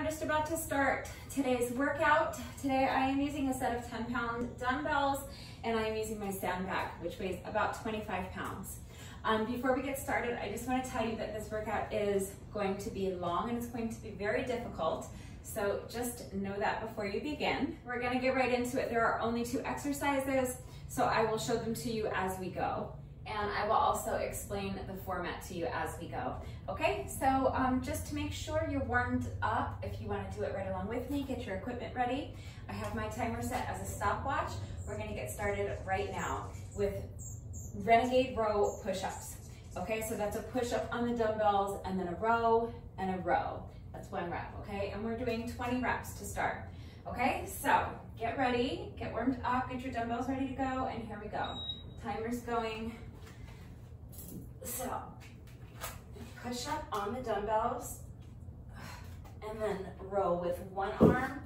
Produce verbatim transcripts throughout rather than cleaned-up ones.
I'm just about to start today's workout. Today I am using a set of ten pound dumbbells and I am using my sandbag, which weighs about twenty-five pounds. Um, before we get started, I just want to tell you that this workout is going to be long and it's going to be very difficult. So just know that before you begin. We're going to get right into it. There are only two exercises, so I will show them to you as we go. And I will also explain the format to you as we go. Okay, so um, just to make sure you're warmed up, if you want to do it right along with me, get your equipment ready. I have my timer set as a stopwatch. We're going to get started right now with renegade row push-ups. Okay, so that's a push-up on the dumbbells and then a row and a row. That's one rep, okay? And we're doing twenty reps to start. Okay, so get ready, get warmed up, get your dumbbells ready to go, and here we go. Timer's going. So, push up on the dumbbells and then row with one arm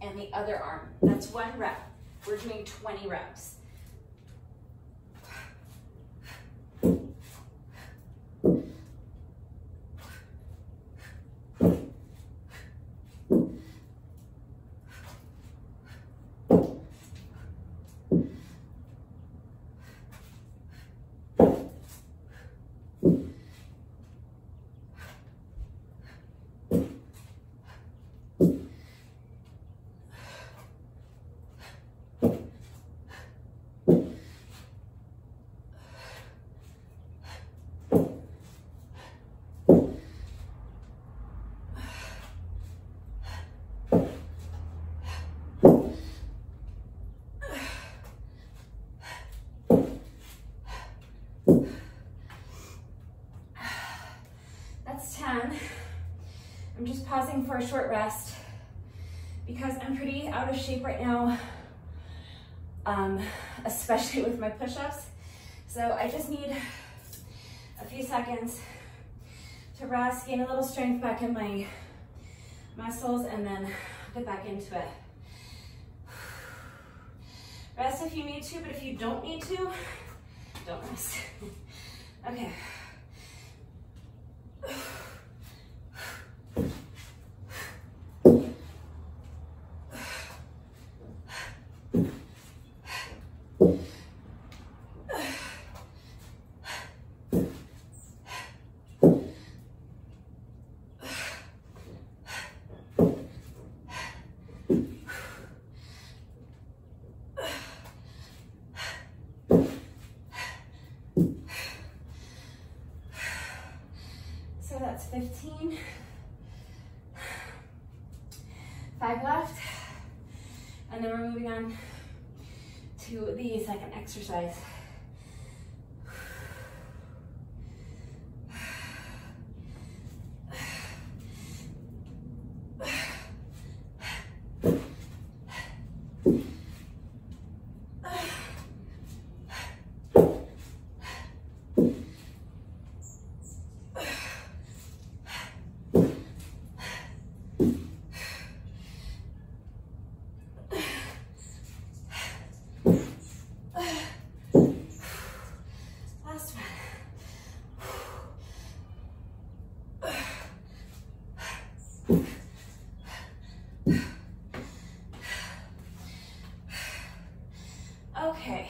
and the other arm. That's one rep. We're doing twenty reps. I'm just pausing for a short rest because I'm pretty out of shape right now, um, especially with my push-ups. So I just need a few seconds to rest, gain a little strength back in my muscles, and then get back into it. Rest if you need to, but if you don't need to, don't rest. Okay. fifteen, five left, and then we're moving on to the second exercise. Okay.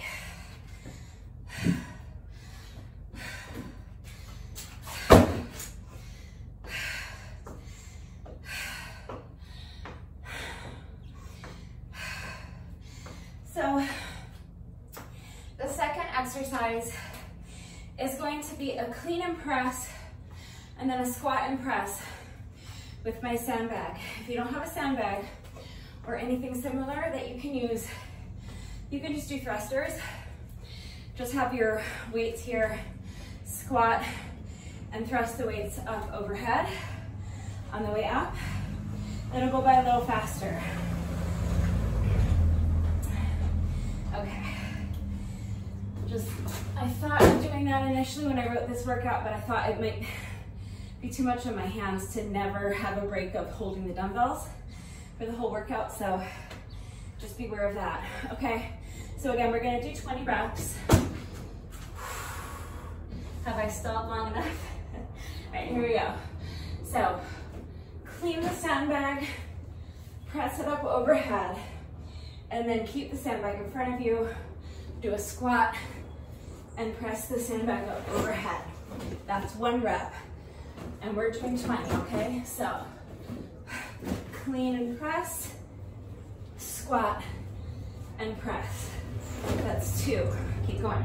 So the second exercise is going to be a clean and press and then a squat and press with my sandbag. If you don't have a sandbag or anything similar that you can use, you can just do thrusters. Just have your weights here, squat, and thrust the weights up overhead on the way up. It'll go by a little faster. Okay. Just, I thought of doing that initially when I wrote this workout, but I thought it might be too much on my hands to never have a break of holding the dumbbells for the whole workout, so just beware of that, okay? So again, we're gonna do twenty reps. Have I stalled long enough? All right, here we go. So, clean the sandbag, press it up overhead, and then keep the sandbag in front of you, do a squat, and press the sandbag up overhead. That's one rep, and we're doing twenty, okay? So, clean and press, squat, and press. That's two, keep going.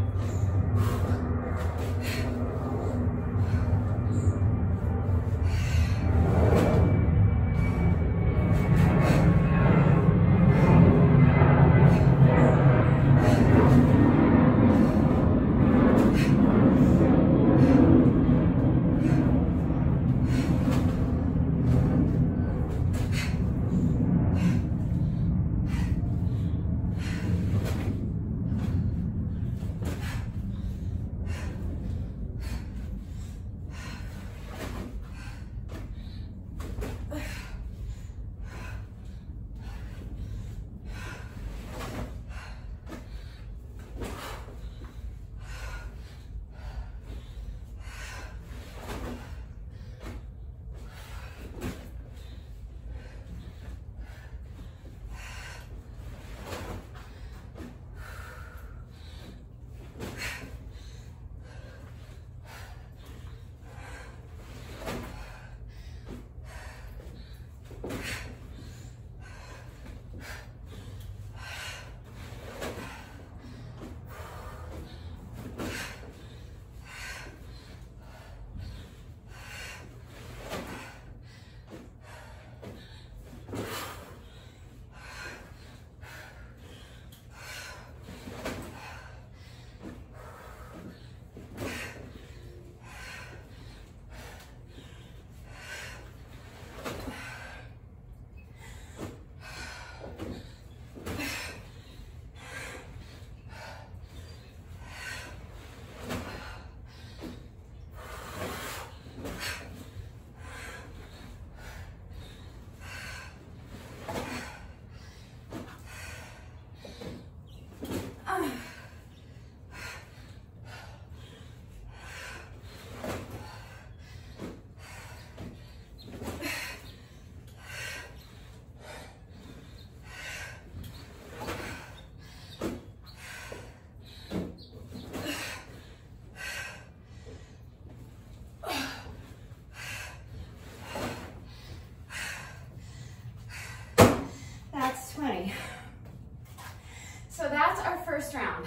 So that's our first round.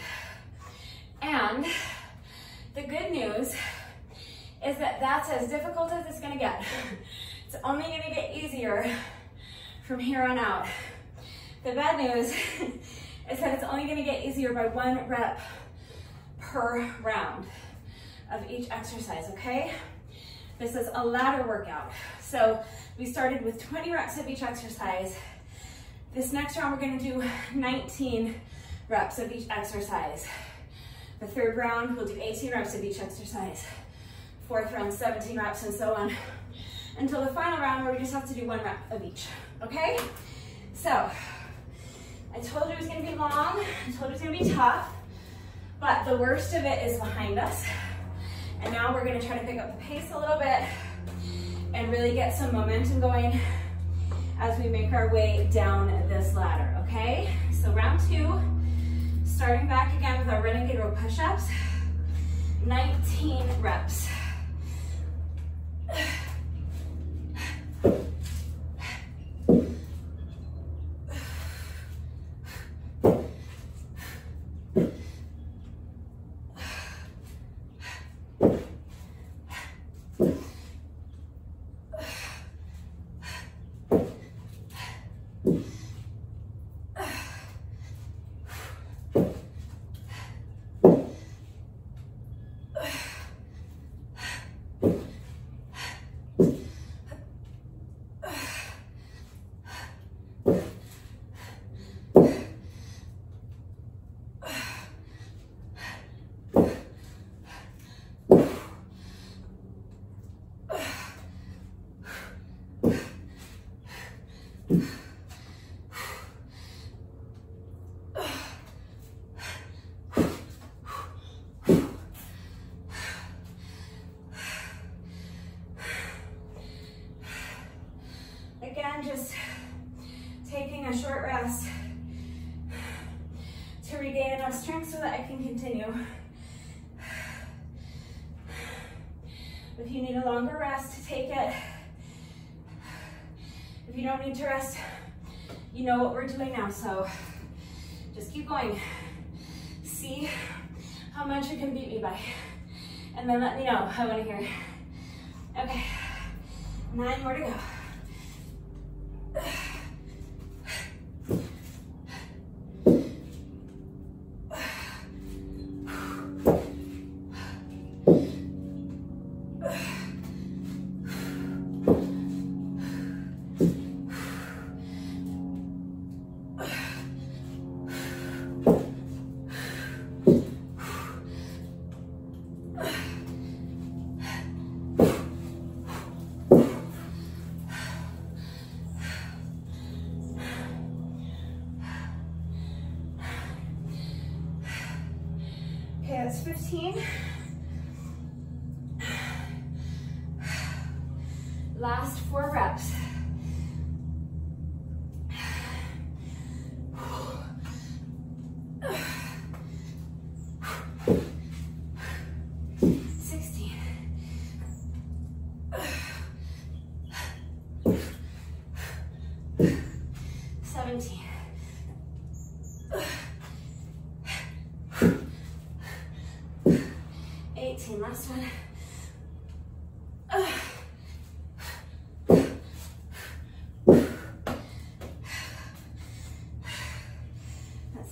And the good news is that that's as difficult as it's gonna get. It's only gonna get easier from here on out. The bad news is that it's only gonna get easier by one rep per round of each exercise, okay? This is a ladder workout. So we started with twenty reps of each exercise. This next round, we're gonna do nineteen reps of each exercise. The third round, we'll do eighteen reps of each exercise. Fourth round, seventeen reps, and so on, until the final round where we just have to do one rep of each, okay? So, I told you it was gonna be long, I told you it was gonna be tough, but the worst of it is behind us. And now we're gonna try to pick up the pace a little bit and really get some momentum going as we make our way down this ladder, okay? So round two, starting back again with our renegade row push-ups, nineteen reps. I'm just taking a short rest to regain enough strength so that I can continue. If you need a longer rest, take it. If you don't need to rest, you know what we're doing now, so just keep going. See how much you can beat me by, and then let me know. I want to hear. Okay, nine more to go. Last four reps.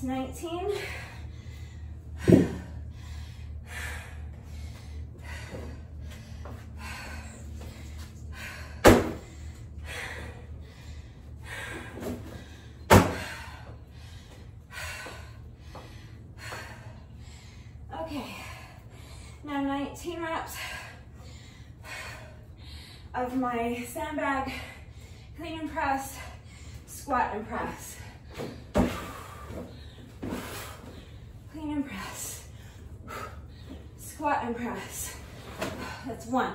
nineteen. Okay, now nineteen reps of my sandbag, clean and press, squat and press. Clean and press, squat and press. That's one.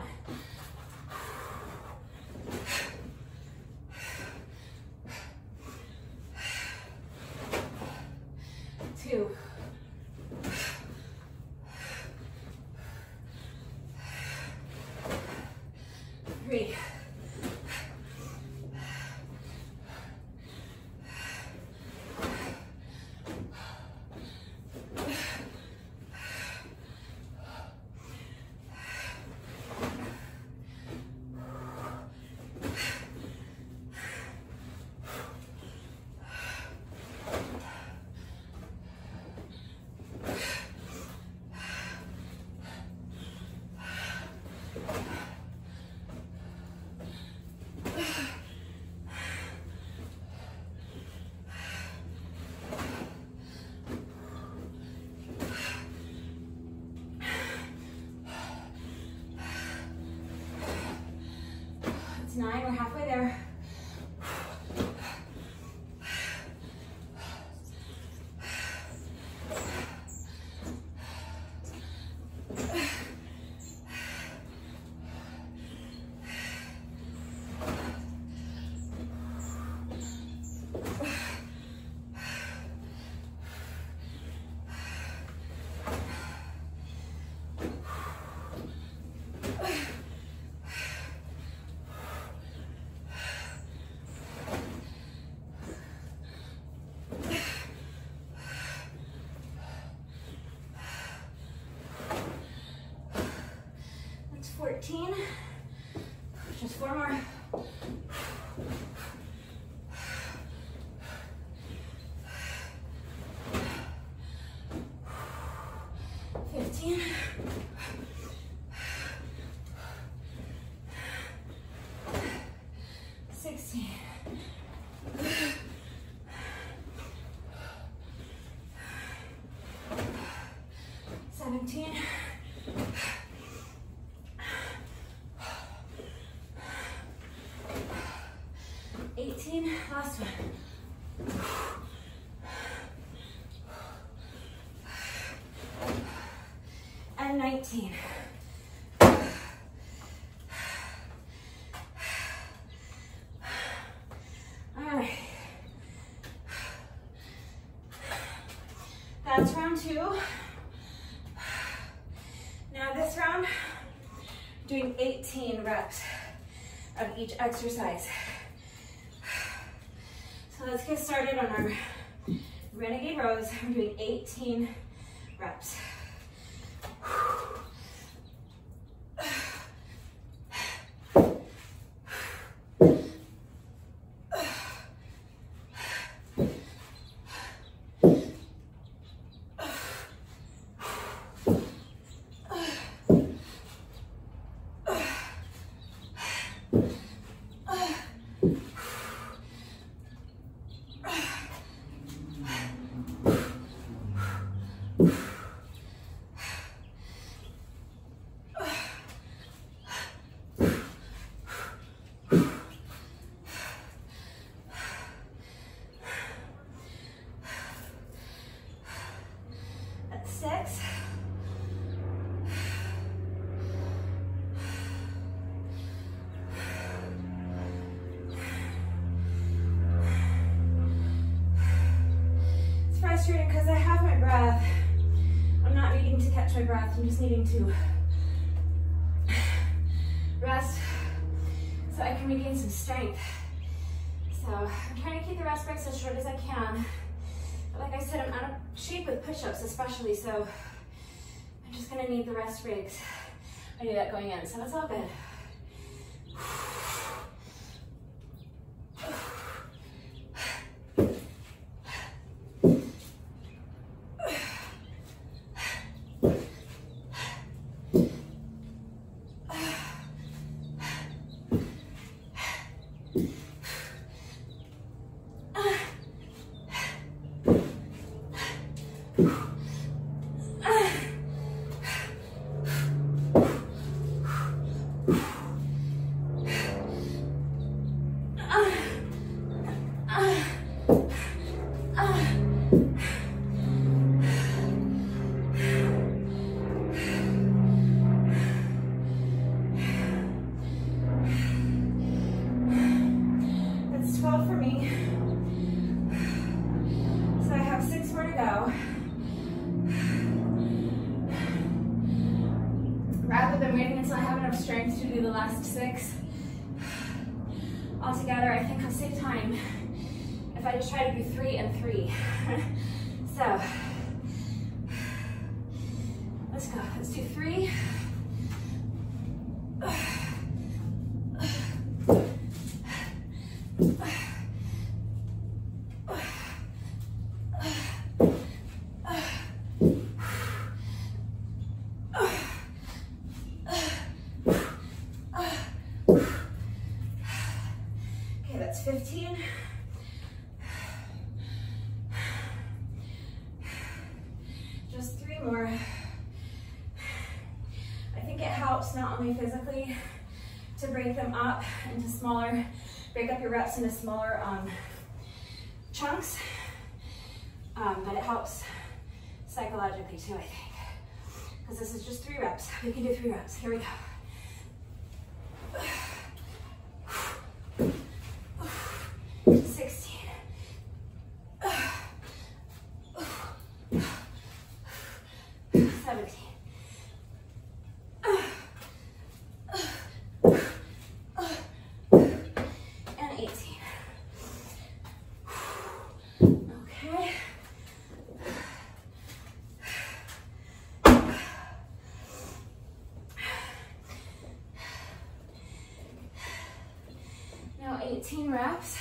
Two. Three. Nine, we're halfway there. fourteen, just four more. fifteen. sixteen. seventeen. Last one. And nineteen. That's round two. Now this round, I'm doing eighteen reps of each exercise. So let's get started on our renegade rows. I'm doing eighteen reps. Because I have my breath. I'm not needing to catch my breath. I'm just needing to rest so I can regain some strength. So I'm trying to keep the rest breaks as short as I can. But like I said, I'm out of shape with push-ups especially, so I'm just going to need the rest breaks. I knew that going in, so that's all good. fifteen. Just three more. I think it helps not only physically to break them up into smaller, break up your reps into smaller um, chunks, um, but it helps psychologically too, I think. Because this is just three reps. We can do three reps. Here we go. eighteen reps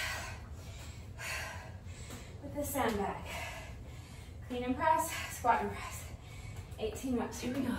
with the sandbag. Clean and press, squat and press. eighteen reps, here we go.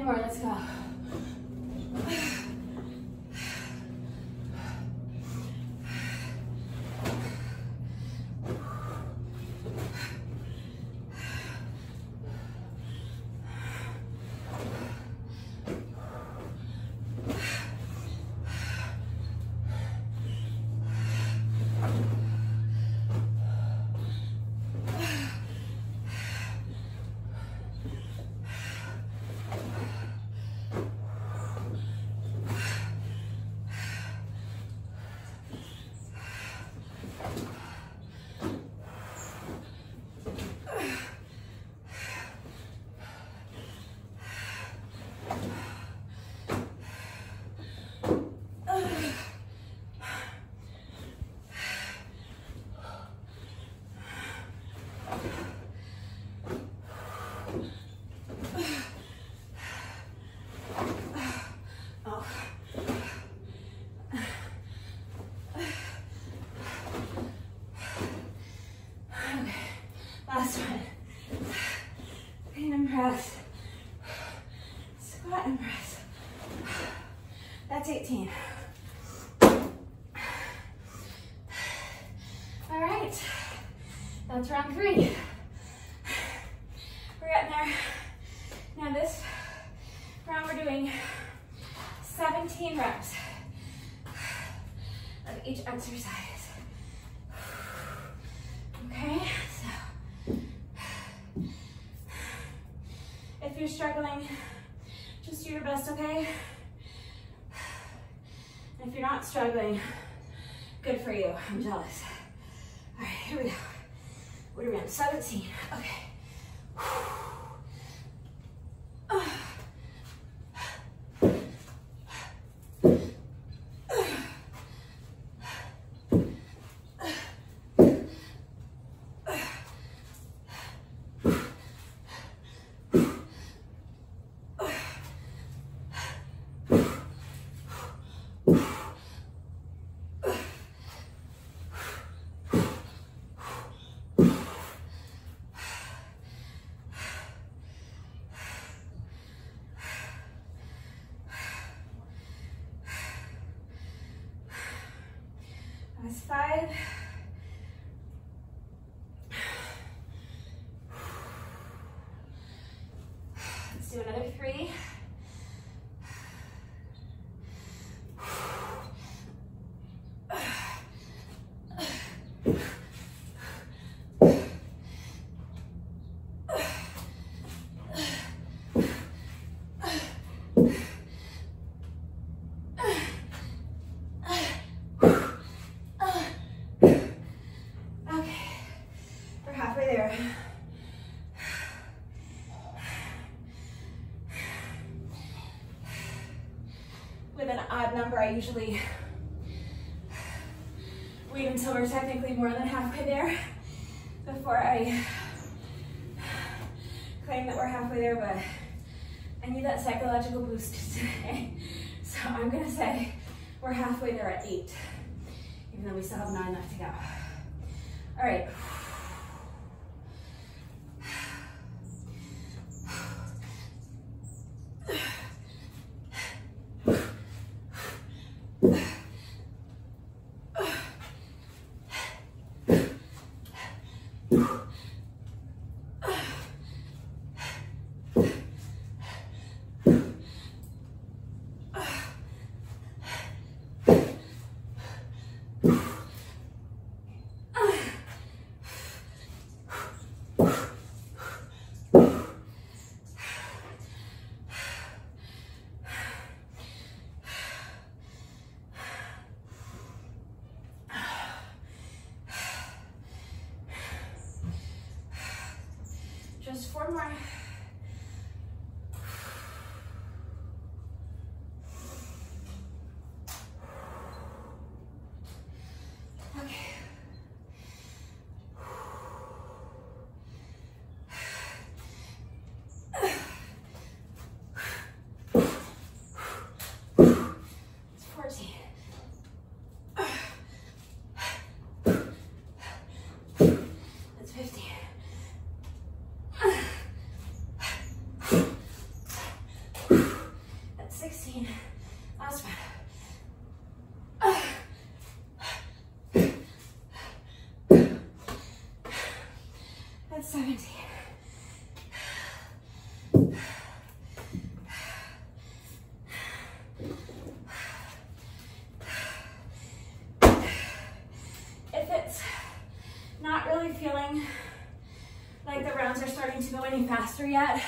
ten more, let's go. eighteen. All right, that's round three. We're getting there. Now this round we're doing seventeen reps of each exercise. Okay, so if you're struggling, just do your best, okay? If you're not struggling, good for you. I'm jealous. All right, here we go. What are we on? seventeen. Okay. Five. Let's do another three. I usually wait until we're technically more than halfway there before I claim that we're halfway there, but I need that psychological boost today. So I'm gonna say we're halfway there at eight, even though we still have nine left to go. All right. Just four more. Okay. It's fourteen. That's fifteen. any faster yet.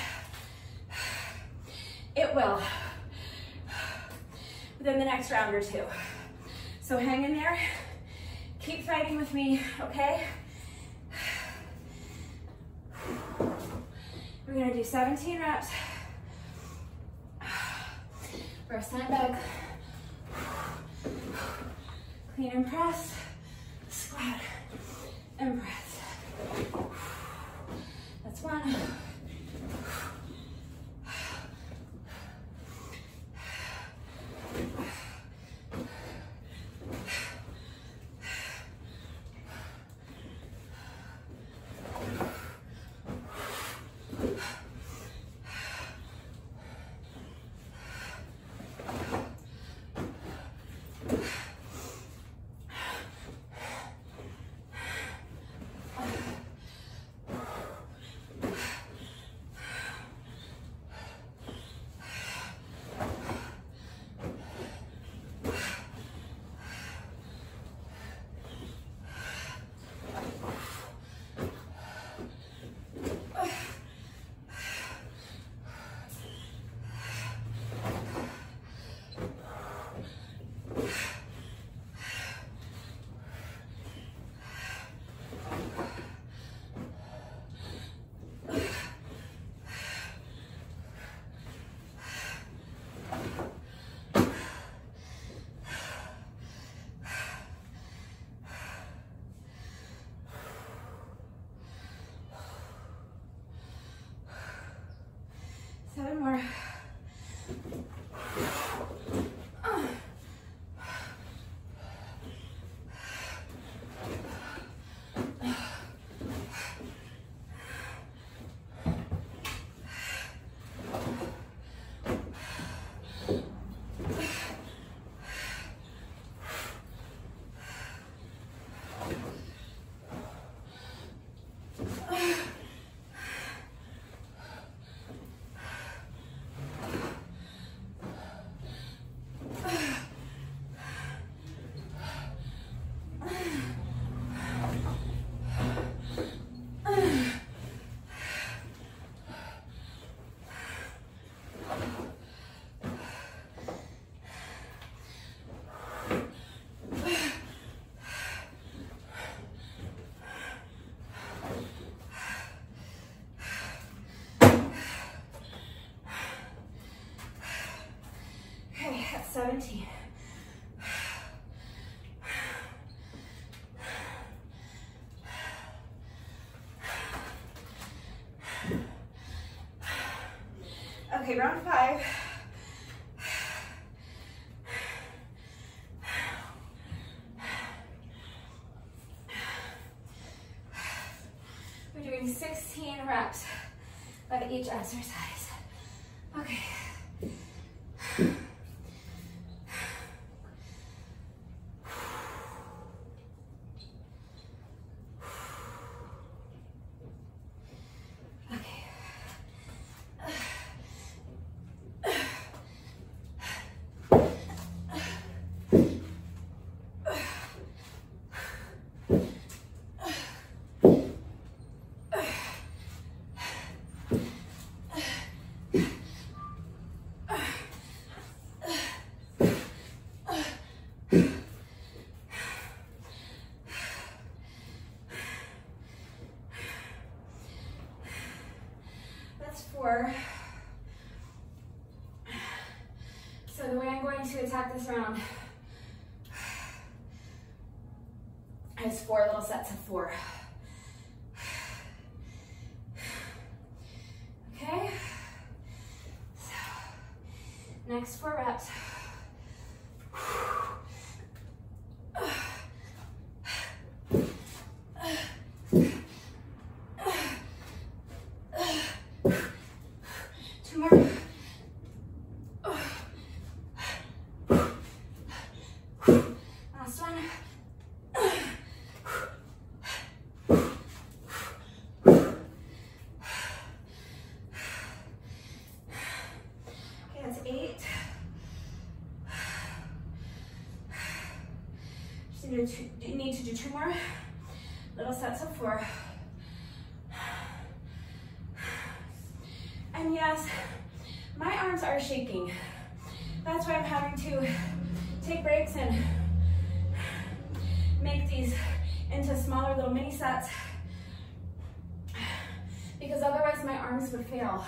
It will within the next round or two. So hang in there. Keep fighting with me, okay? We're gonna do seventeen reps. Reverse sandbag. Clean and press. Squat and breath. That's one. Seven more. seventeen. Okay, round five. We're doing sixteen reps of each exercise. Okay. So the way I'm going to attack this round is four little sets of four. Okay? So next four reps. You need to do two more little sets of four. And yes, my arms are shaking. That's why I'm having to take breaks and make these into smaller little mini sets, because otherwise my arms would fail.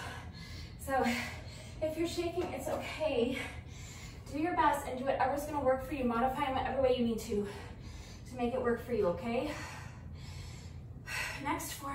So if you're shaking, it's okay. Do your best and do whatever's gonna work for you. Modify in whatever way you need to to make it work for you, okay? Next for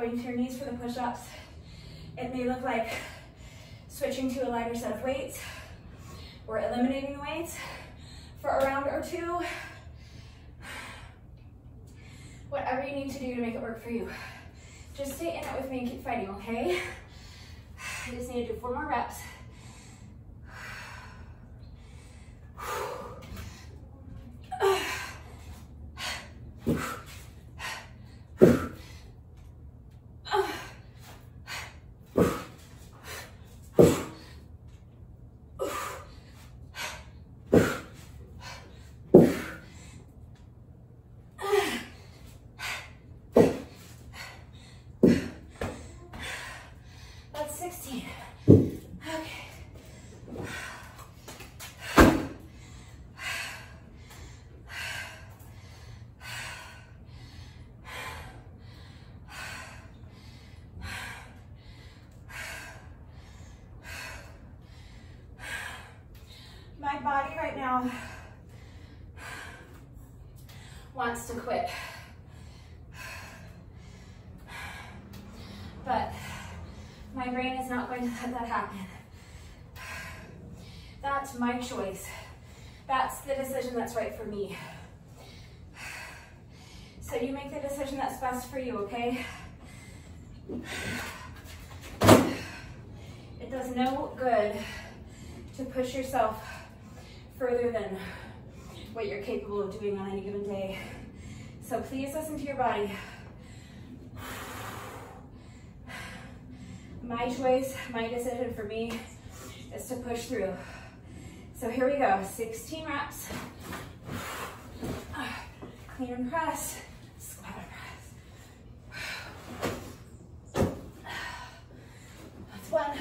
to your knees for the push-ups. It may look like switching to a lighter set of weights or eliminating the weights for a round or two. Whatever you need to do to make it work for you. Just stay in it with me and keep fighting, okay? I just need to do four more reps. Wants to quit, but my brain is not going to let that happen. That's my choice. That's the decision that's right for me. So you make the decision that's best for you, okay? It does no good to push yourself further than what you're capable of doing on any given day. So please listen to your body. My choice, my decision for me is to push through. So here we go, sixteen reps. Clean and press, squat and press. That's one.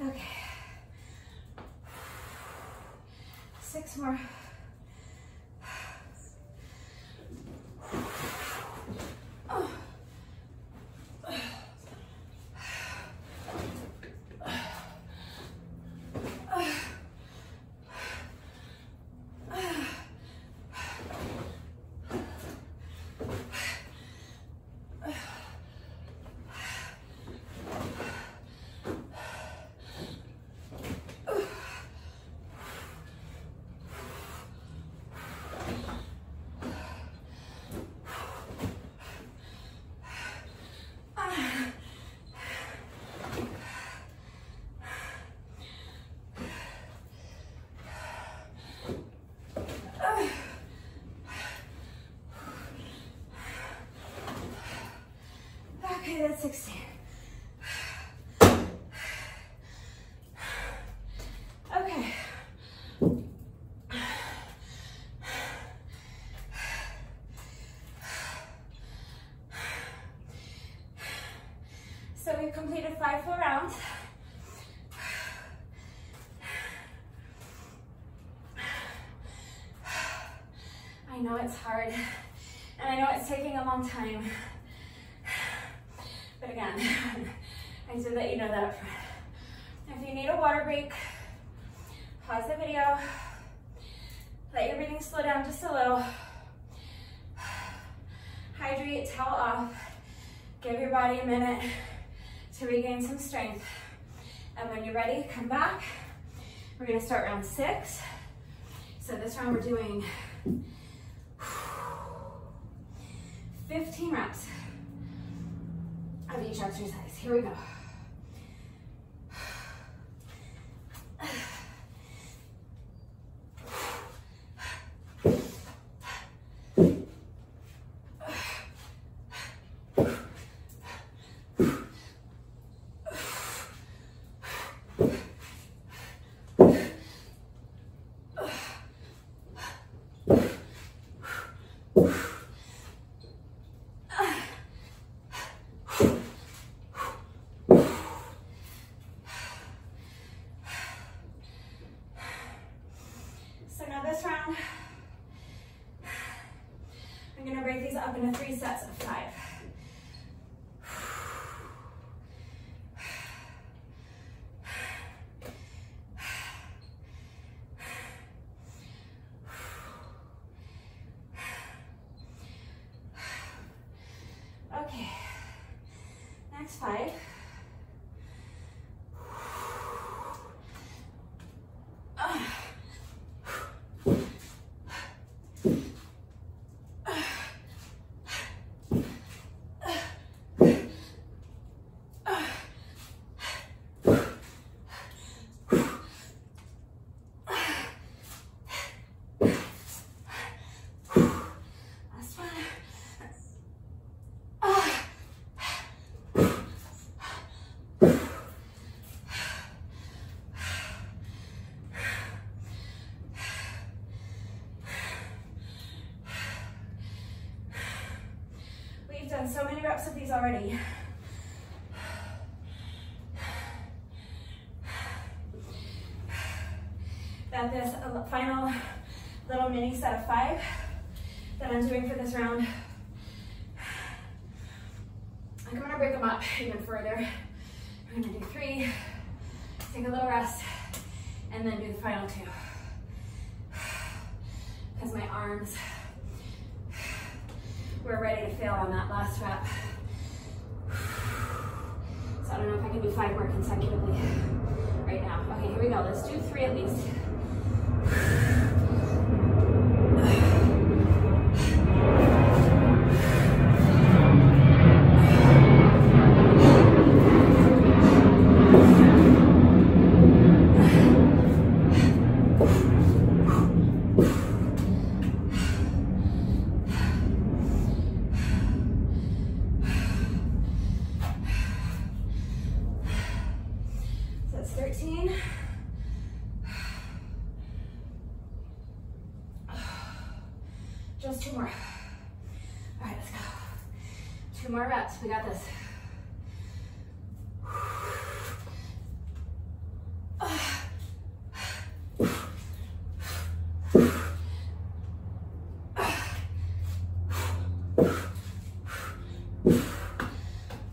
Okay, six more. Okay, that's sixteen. Okay. So we've completed five full rounds. I know it's hard, and I know it's taking a long time. But again, I should let you know that up front. If you need a water break, pause the video, let your breathing slow down just a little, hydrate, towel off, give your body a minute to regain some strength. And when you're ready, come back. We're gonna start round six. So this round we're doing fifteen reps of each exercise. Here we go. Up into three sets of five. Okay, next five. Done so many reps of these already. That this final little mini set of five that I'm doing for this round, I'm gonna break them up even further. I'm gonna do three, take a little rest, and then do the final two. Because my arms, we're ready to fail on that last rep. So I don't know if I can do five more consecutively right now. Okay, here we go. Let's do three at least. Just two more. All right, let's go. Two more reps, we got this.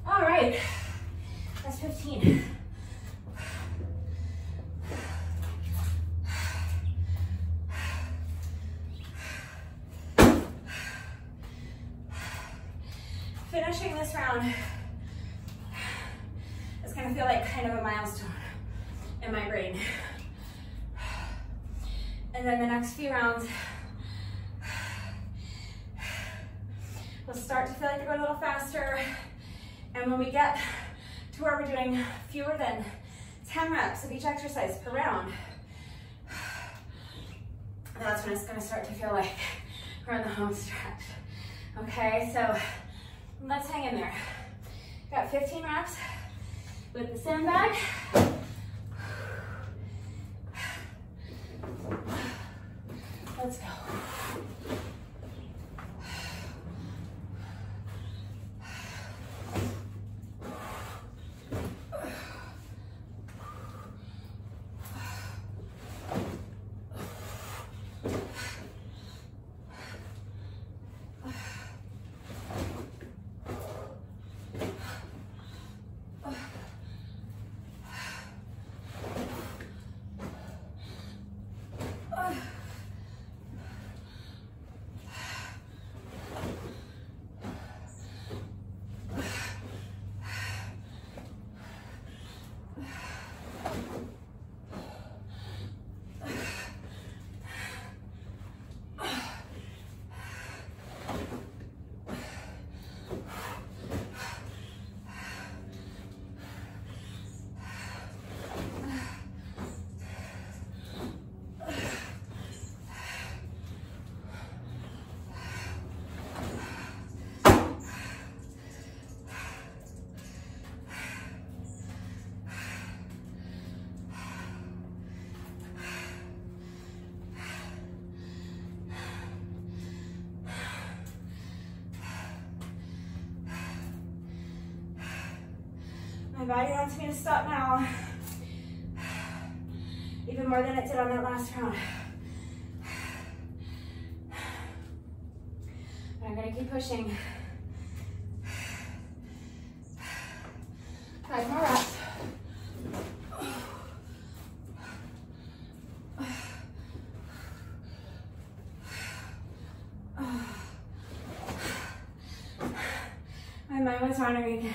All right, that's fifteen. Finishing this round is going to feel like kind of a milestone in my brain. And then the next few rounds will start to feel like they're a little faster. And when we get to where we're doing fewer than ten reps of each exercise per round, that's when it's going to start to feel like we're in the home stretch. Okay, so let's hang in there. got fifteen reps with the sandbag. Let's go. My body wants me to stop now, even more than it did on that last round. But I'm gonna keep pushing. Five more reps. My mind was wandering.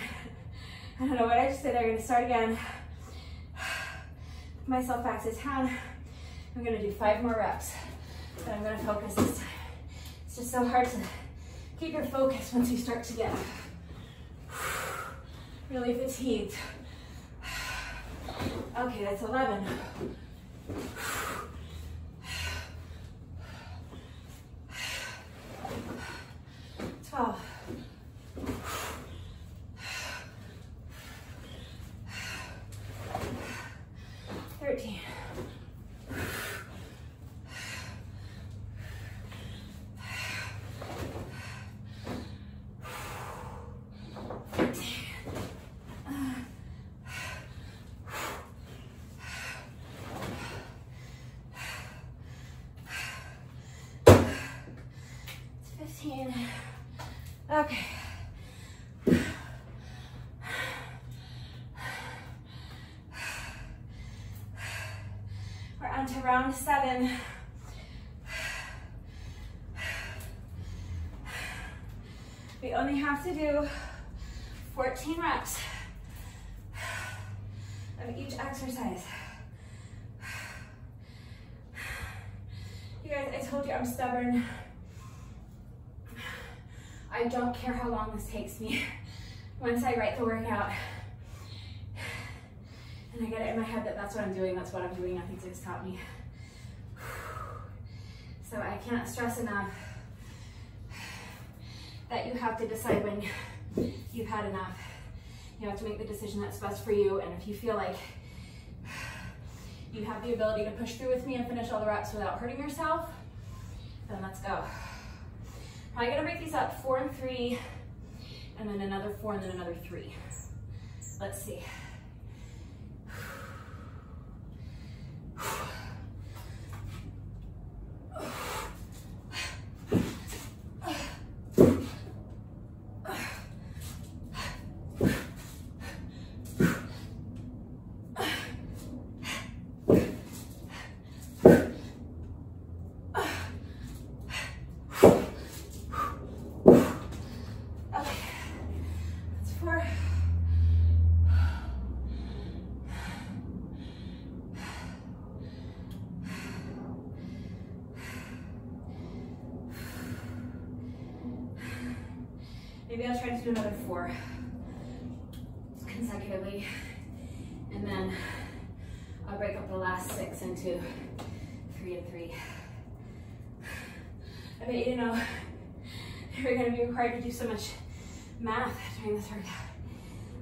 I don't know what I just did. I'm going to start again. Put myself back to town. I'm going to do five more reps, but I'm going to focus this time. It's just so hard to keep your focus once you start to get really fatigued. Okay, that's eleven. twelve. thirteen. fifteen. Okay. To round seven. We only have to do fourteen reps of each exercise. You guys, I told you I'm stubborn. I don't care how long this takes me. Once I write the workout, and I get it in my head that that's what I'm doing, that's what I'm doing, nothing's gonna stop me. So I can't stress enough that you have to decide when you've had enough. You have to make the decision that's best for you, and if you feel like you have the ability to push through with me and finish all the reps without hurting yourself, then let's go. I'm gonna break these up, four and three, and then another four, and then another three. Let's see. Maybe I'll try to do another four consecutively, and then I'll break up the last six into three and three. I bet you know you're going to be required to do so much math during this workout.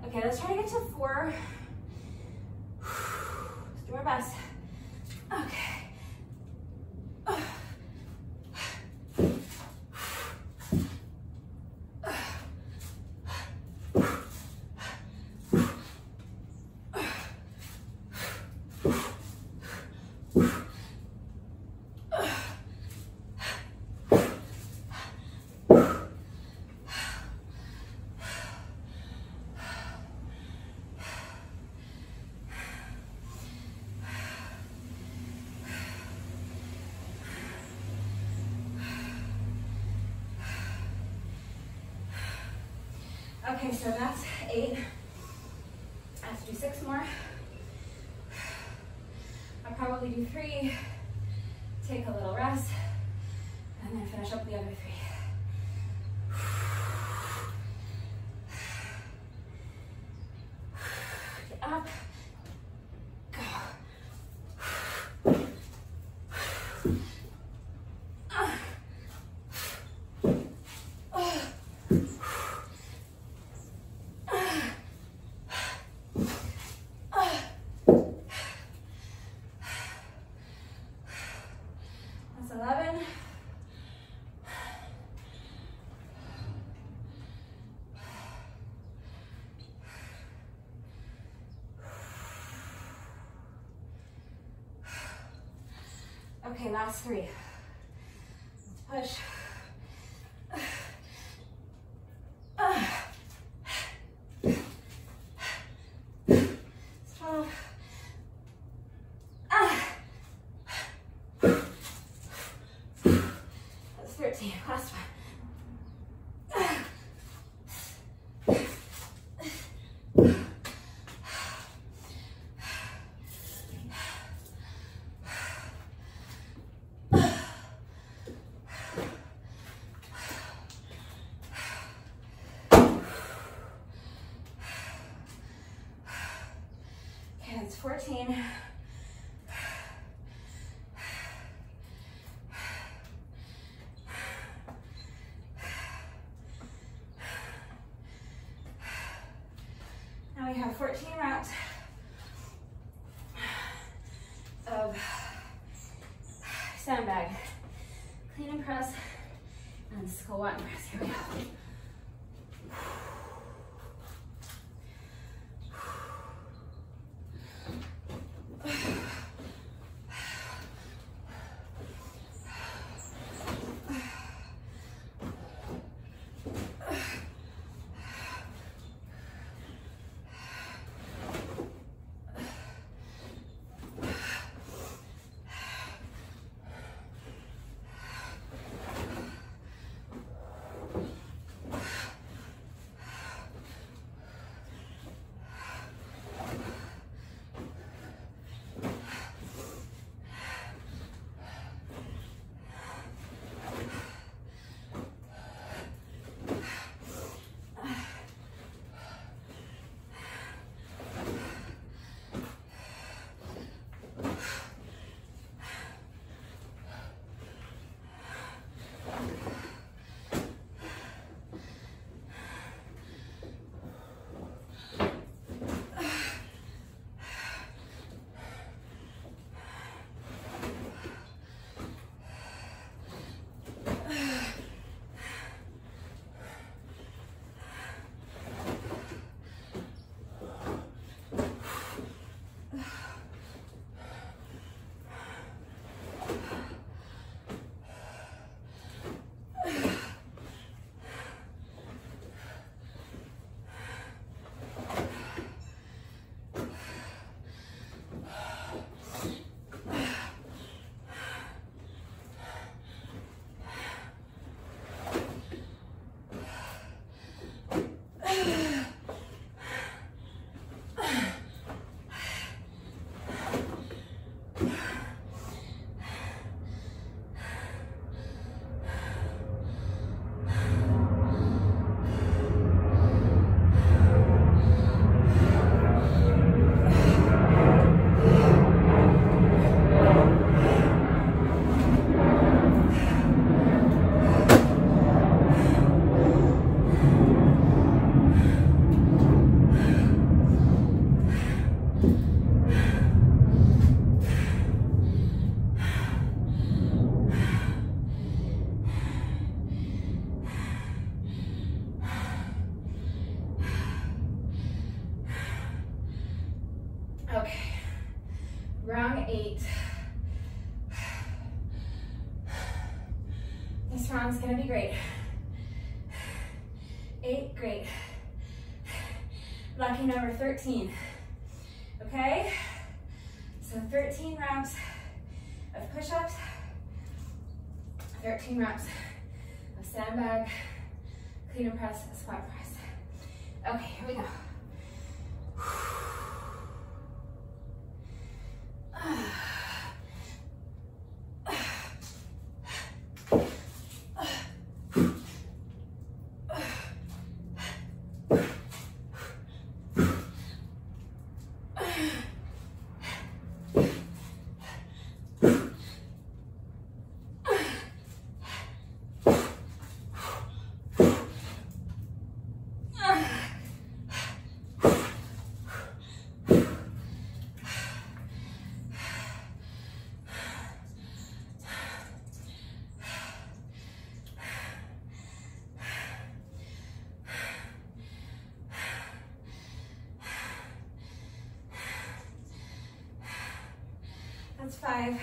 Okay, let's try to get to four. Let's do our best. Okay. Okay, so that's eight. I have to do six more. I'll probably do three, take a little rest, and then finish up the other three. Get up. Okay, last three. Let's push. fourteen. Now we have fourteen reps of sandbag, clean and press, and squat and press. Here we go. round eight. This round's gonna be great. Eight, great. Lucky number thirteen, okay? So thirteen reps of push-ups, thirteen reps of sandbag, clean and press, squat press. Okay, here we go. That's five.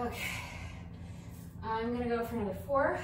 Okay. I'm gonna go for another four.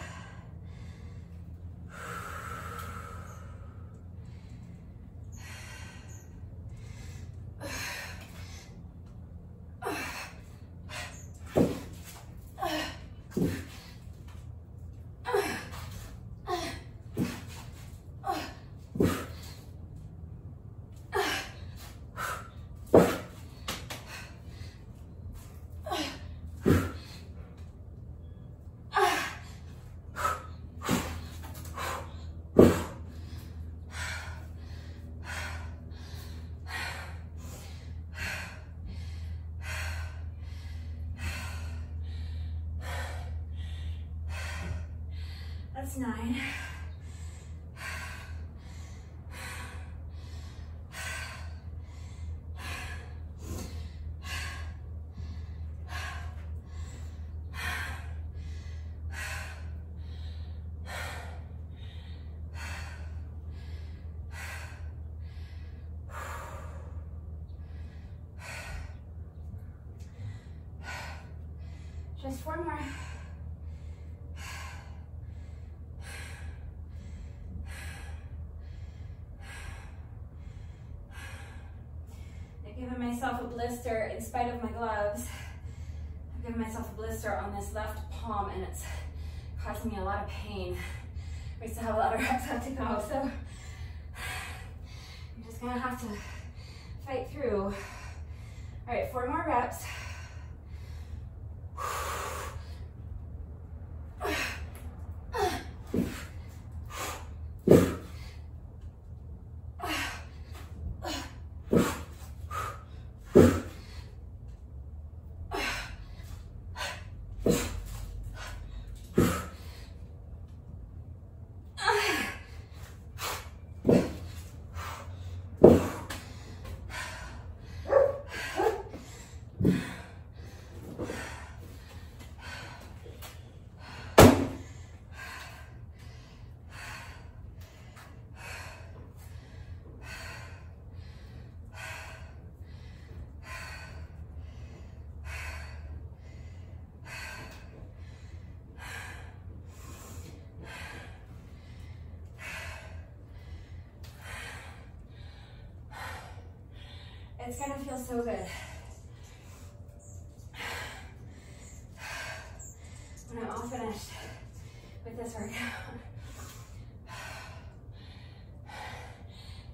That's nine. Just four more. I've given myself a blister in spite of my gloves. I've given myself a blister on this left palm and it's causing me a lot of pain. We still have a lot of reps left to go, so I'm just gonna have to fight through. All right, four more reps. It's gonna feel so good when I'm all finished with this workout.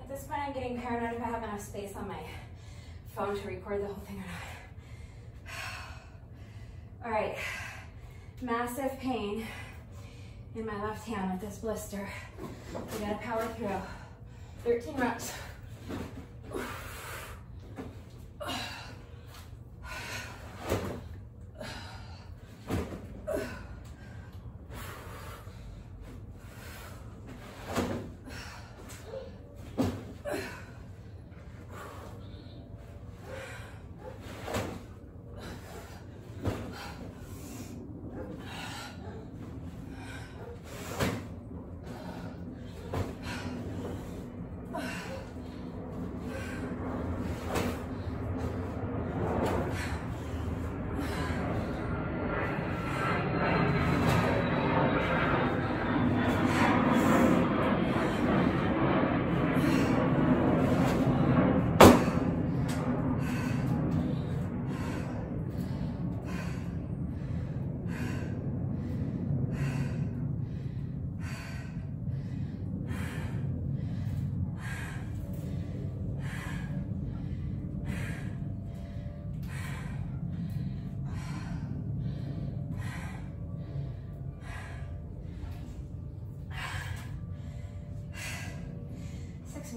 At this point, I'm getting paranoid if I have enough space on my phone to record the whole thing or not. All right, massive pain in my left hand with this blister. We gotta power through. thirteen reps.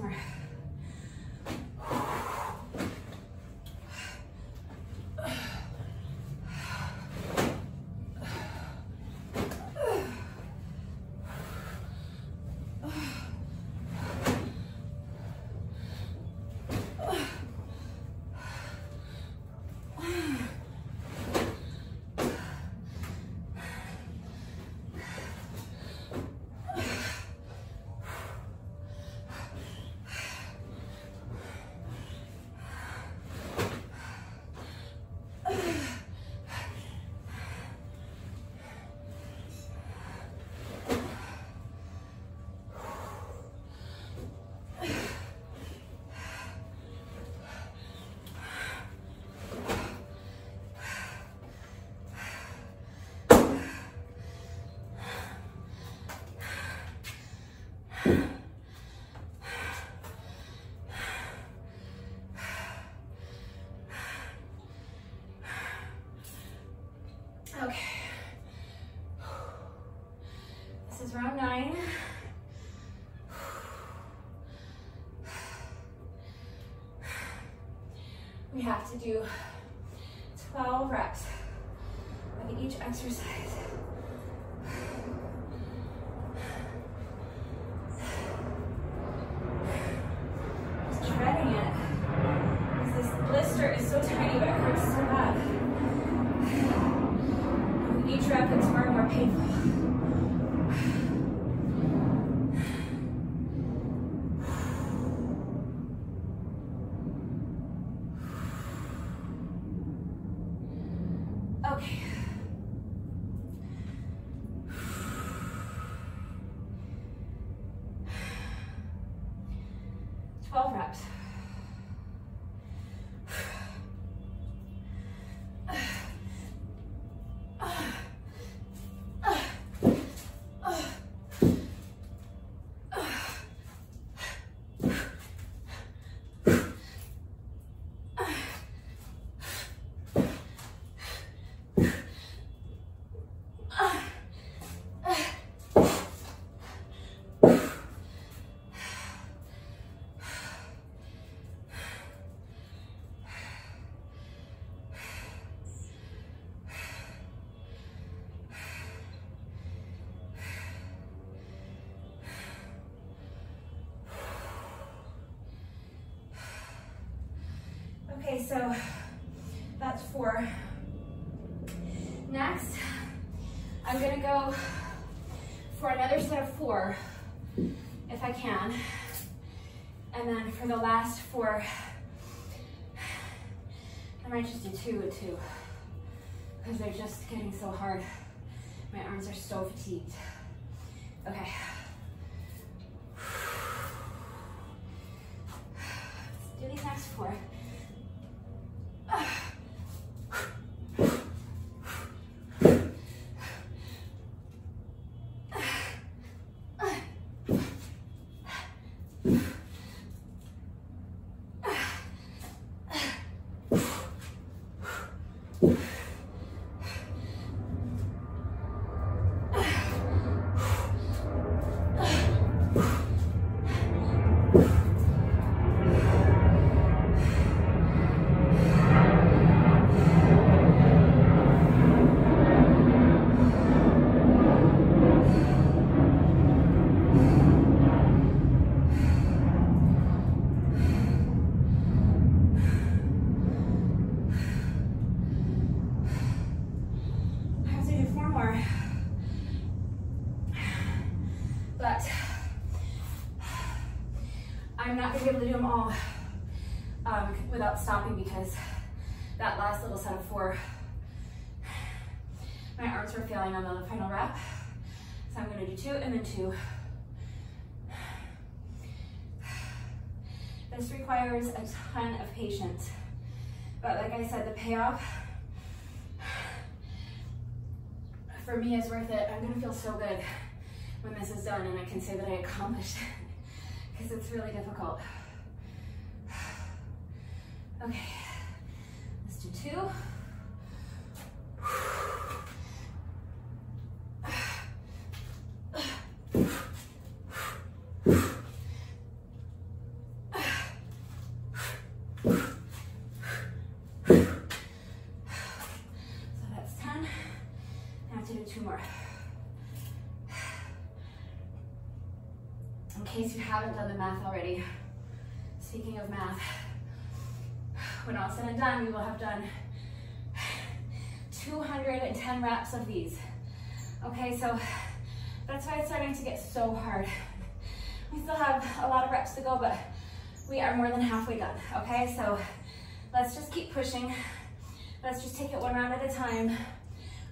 more. Okay, this is round nine. We have to do twelve reps of each exercise. Just dreading it. This blister is so tiny, but it hurts so bad. Each rep, it's more and more painful. Okay, so that's four. Next, I'm gonna go for another set of four, if I can. And then for the last four, I might just do two and two, because they're just getting so hard. My arms are so fatigued. Okay. Let's do these next four. Because that last little set of four, my arms were failing on the final rep. So I'm gonna do two and then two. This requires a ton of patience. But like I said, the payoff for me is worth it. I'm gonna feel so good when this is done and I can say that I accomplished it, because it's really difficult. Okay, let's do two. in case you haven't done the math already. Speaking of math, when all said and done, we will have done two hundred ten reps of these. Okay, so that's why it's starting to get so hard. We still have a lot of reps to go, but we are more than halfway done, okay? So let's just keep pushing. Let's just take it one round at a time,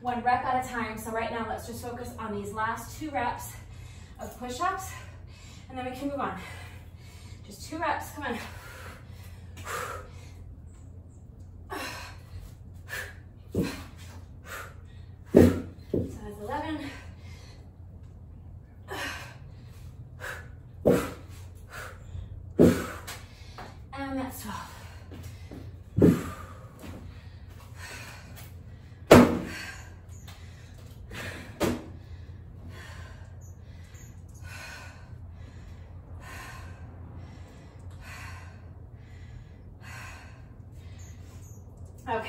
one rep at a time. So right now, let's just focus on these last two reps of push-ups, and then we can move on. Just two reps, come on. So that's eleven. And that's twelve. Okay.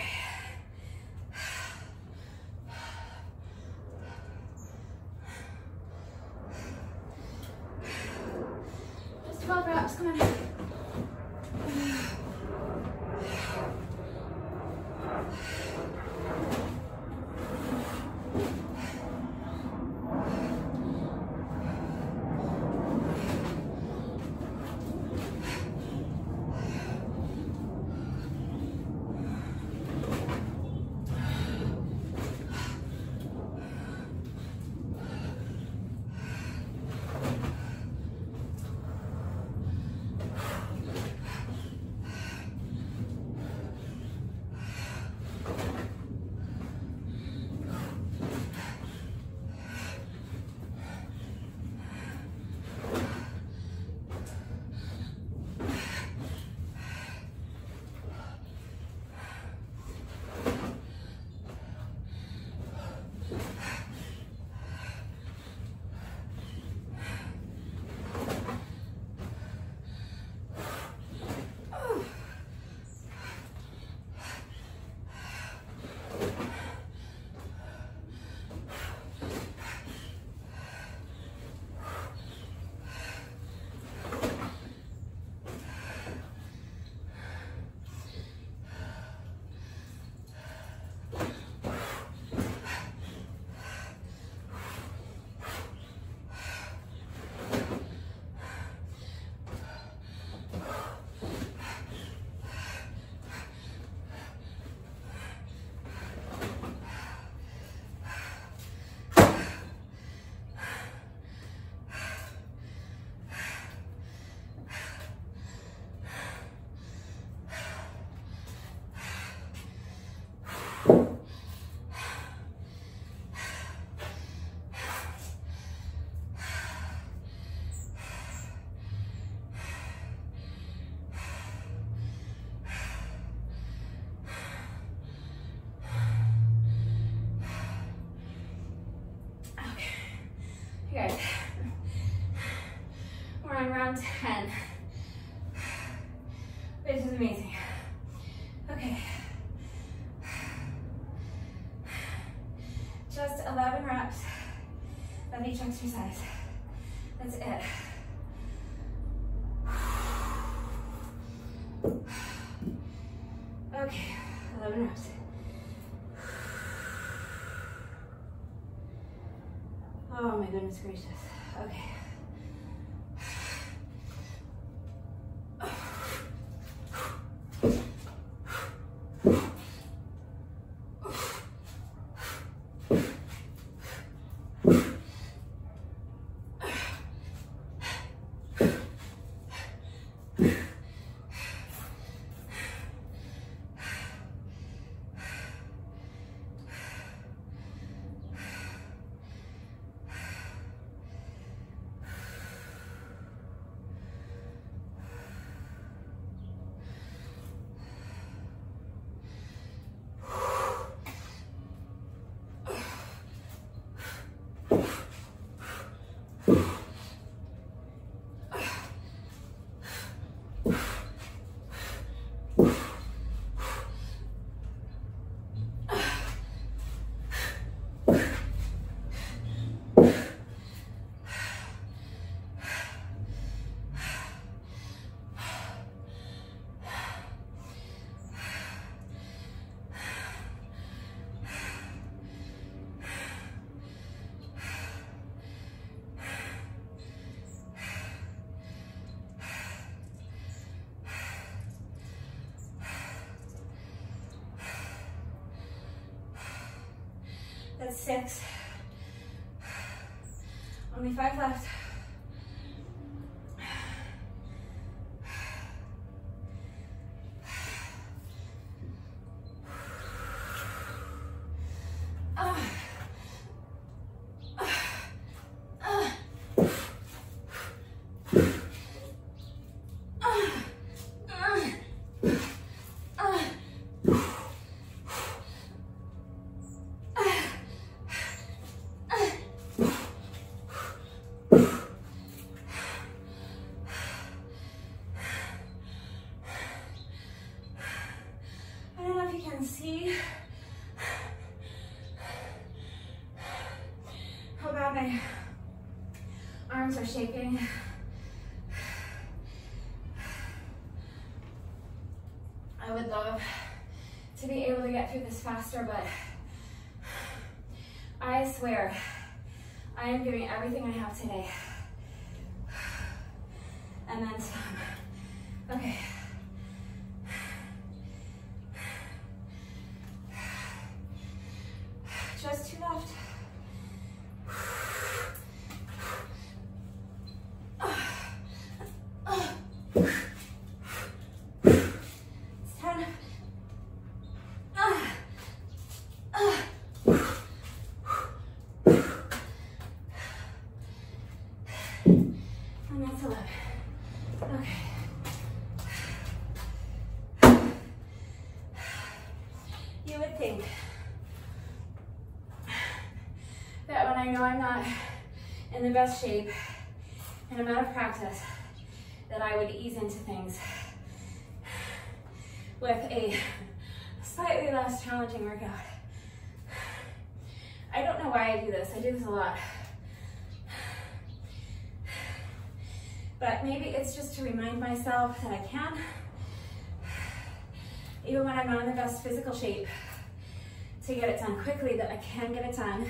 ten, which is amazing. Okay, just eleven reps of each exercise. That's it. Okay, eleven reps. Oh my goodness gracious. Okay. That's six. Only five left. Shaking. I would love to be able to get through this faster, but I swear I am giving everything I have today. And then some. Okay. Just two left. In the best shape and amount of practice that I would ease into things with a slightly less challenging workout. I don't know why I do this. I do this a lot. But maybe it's just to remind myself that I can, even when I'm not in the best physical shape, to get it done quickly, that I can get it done.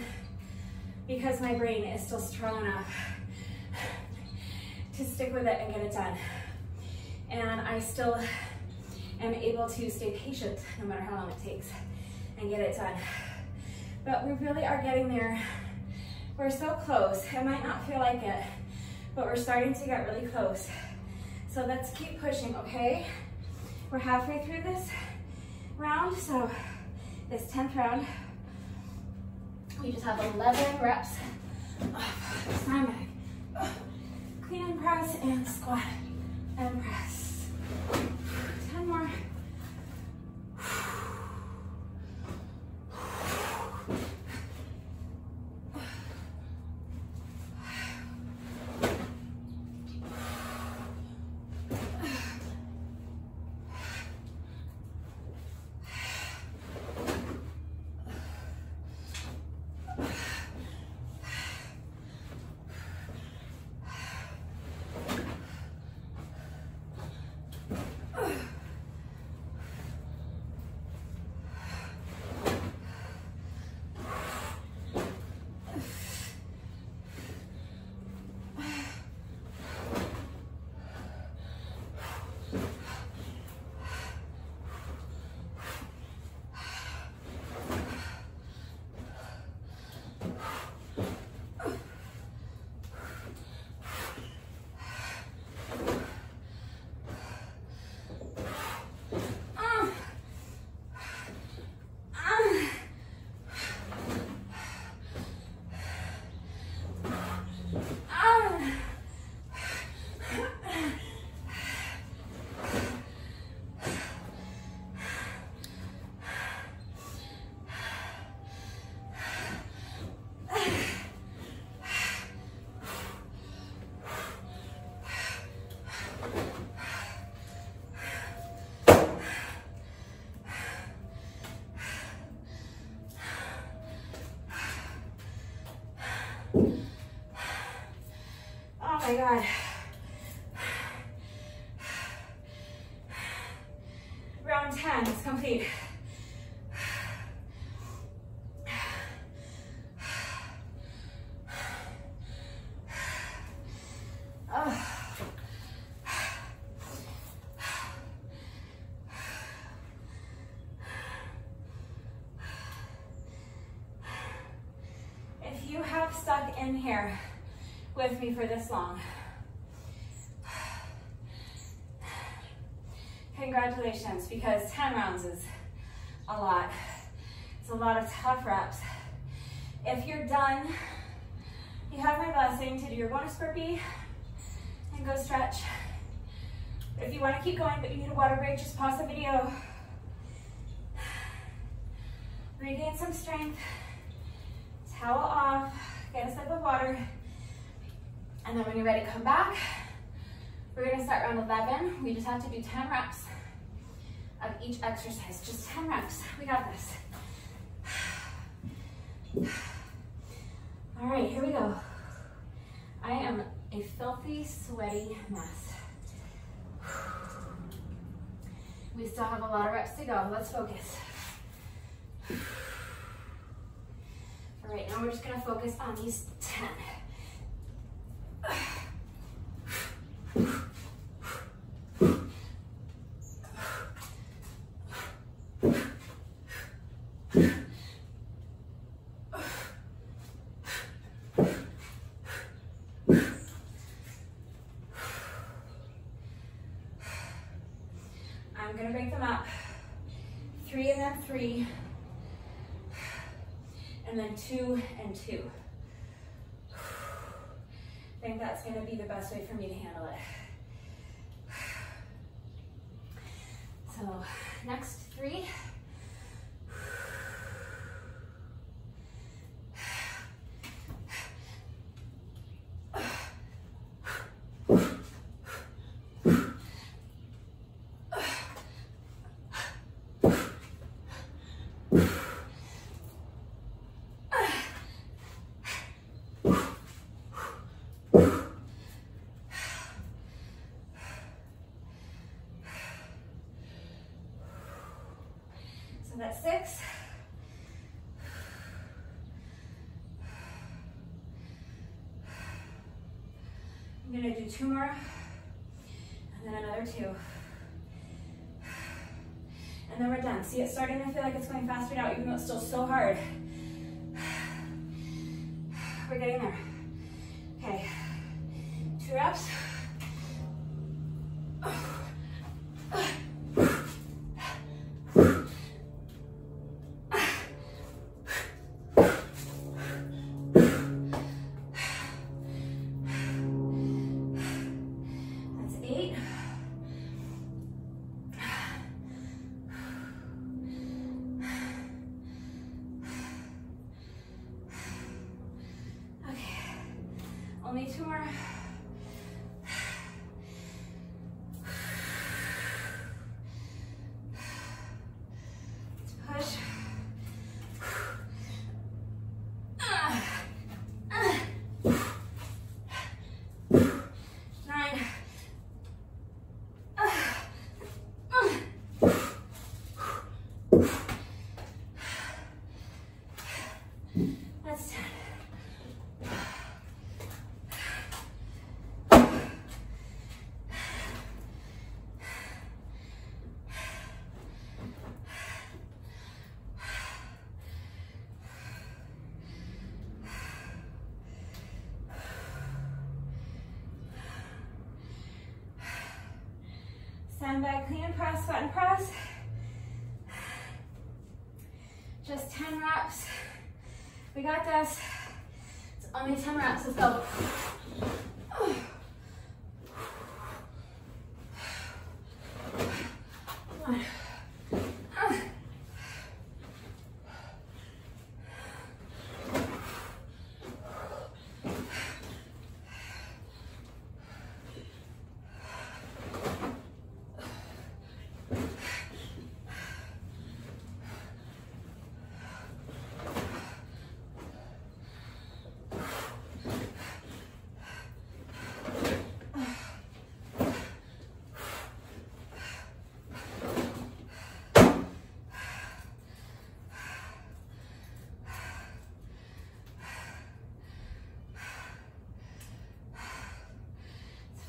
Because my brain is still strong enough to stick with it and get it done. And I still am able to stay patient no matter how long it takes and get it done. But we really are getting there. We're so close. It might not feel like it, but we're starting to get really close. So let's keep pushing, okay? We're halfway through this round, so this tenth round. We just have eleven reps of side back. Clean and press and squat and press. ten more. Oh my God. Round ten is complete. Oh. in here with me for this long. Congratulations, because ten rounds is a lot. It's a lot of tough reps. If you're done, you have my blessing to do your bonus burpee and go stretch. If you want to keep going but you need a water break, just pause the video. Regain some strength, towel off, get a sip of water, and then when you're ready, come back. We're gonna start round eleven. We just have to do ten reps of each exercise, just ten reps. We got this. All right, here we go. I am a filthy, sweaty mess. We still have a lot of reps to go. Let's focus. All right, now we're just gonna focus on these ten. I'm gonna break them up. Three and then three. And then two and two. I think that's gonna be the best way for me to handle it. So next three. So that's six. I'm gonna do two more, and then another two. And then we're done. See, it's starting to feel like it's going faster now, even though it's still so hard. We're getting there. Okay, two reps. Only two more. Let's push. Nine. That's ten. Sandbag clean and press, sweat and press. Just ten reps. We got this. It's only ten reps. Let's go. One.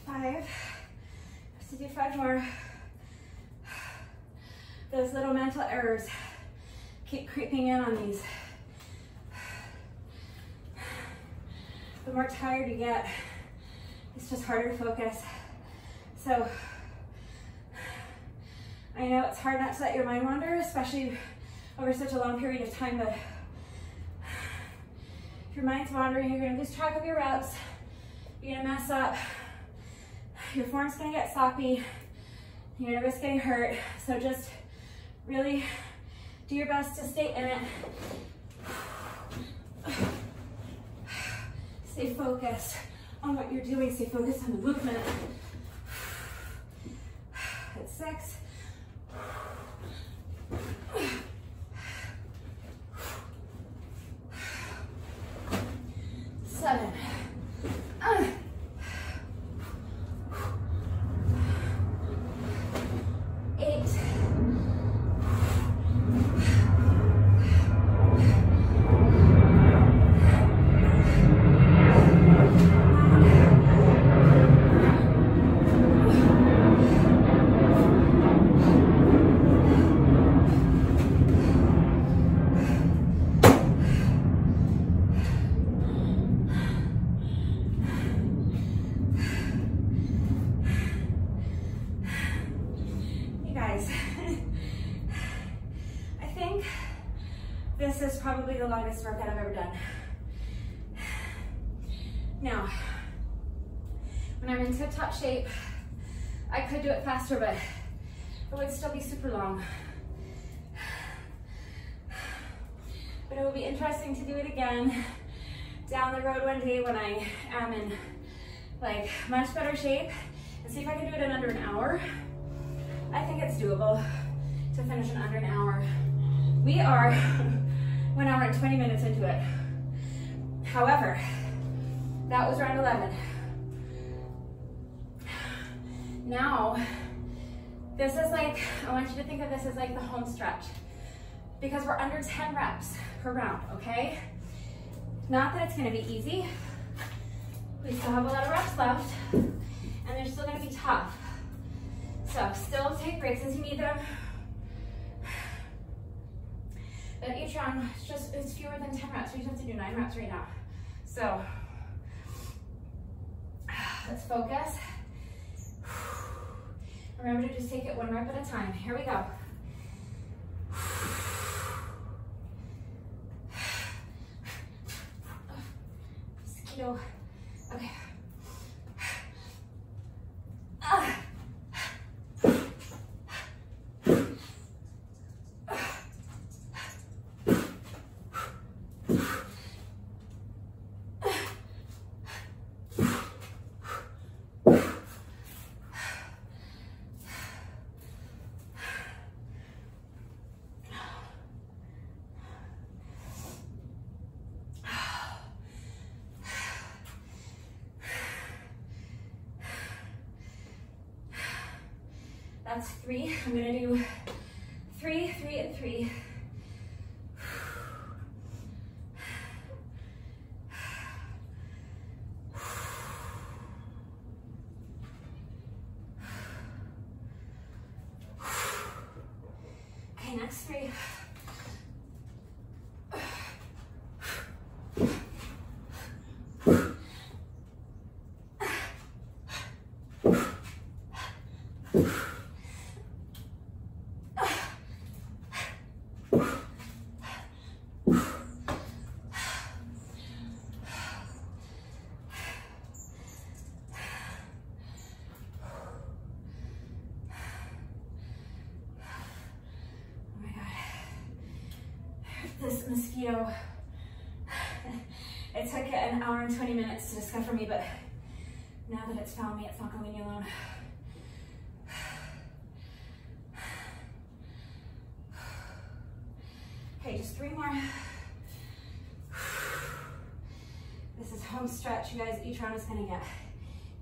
Five. Let's do five more. Those little mental errors keep creeping in on these. the more tired you get, it's just harder to focus. So I know it's hard not to let your mind wander, especially over such a long period of time, but if your mind's wandering, you're gonna lose track of your reps, you're gonna mess up, your form's gonna get sloppy, you're gonna risk getting hurt. So just really do your best to stay in it. Stay focused on what you're doing, stay focused on the movement. At six. Seven. Uh. Eight. Probably the longest workout I've ever done. Now, when I'm in tip-top shape, I could do it faster, but it would still be super long. But it will be interesting to do it again down the road one day when I am in like much better shape and see if I can do it in under an hour. I think it's doable to finish in under an hour. We are one hour and twenty minutes into it. However, that was round eleven. Now, this is like, I want you to think of this as like the home stretch, because we're under ten reps per round, okay? Not that it's gonna be easy. We still have a lot of reps left, and they're still gonna be tough. So still take breaks as you need them. But each round, it's just, it's fewer than ten reps. We just have to do nine reps right now. So, let's focus. Remember to just take it one rep at a time. Here we go. Mosquito. Okay. That's three. I'm gonna do three, three, and three. Okay, next three. This mosquito, it took it an hour and twenty minutes to discover me, but now that it's found me, it's not gonna leave me alone. Okay, just three more. This is home stretch, you guys. Each round is gonna get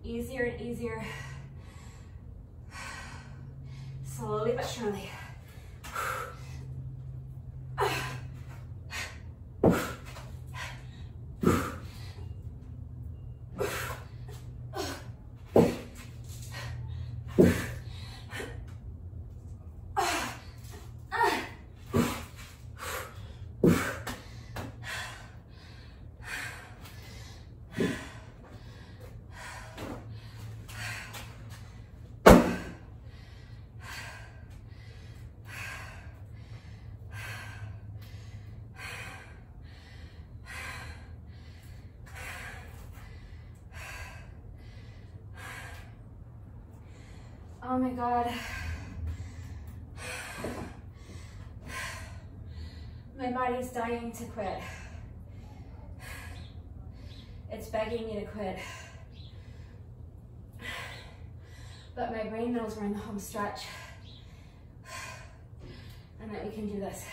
easier and easier, slowly but surely. Yeah. Oh my God. My body's dying to quit. It's begging me to quit. But my brain knows we're in the home stretch and that we can do this.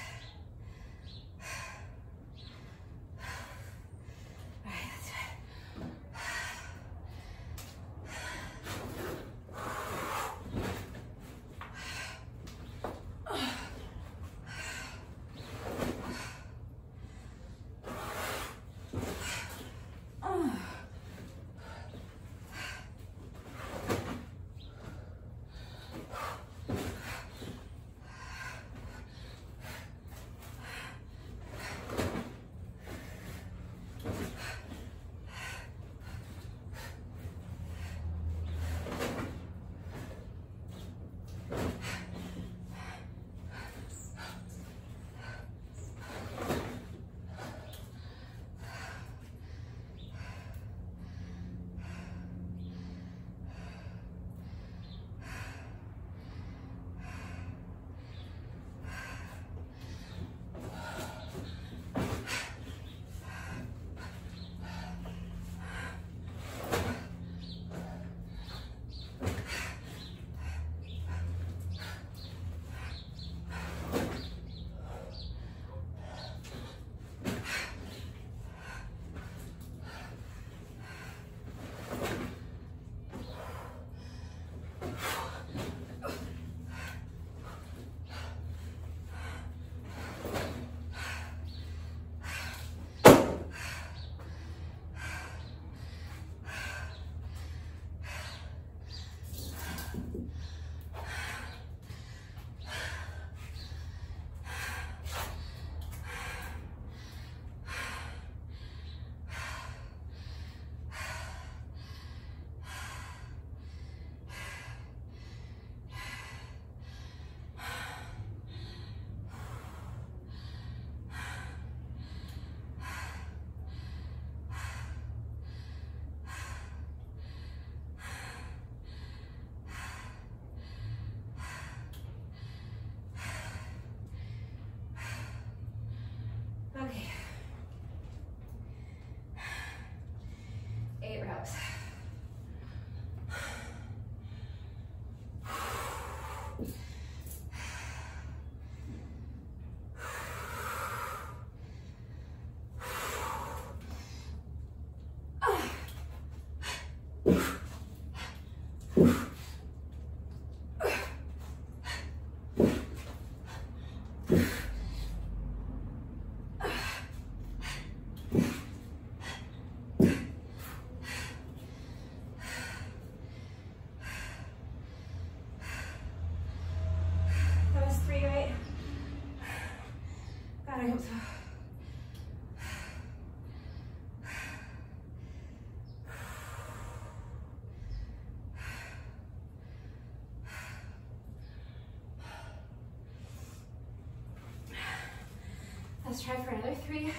Let's try for another three.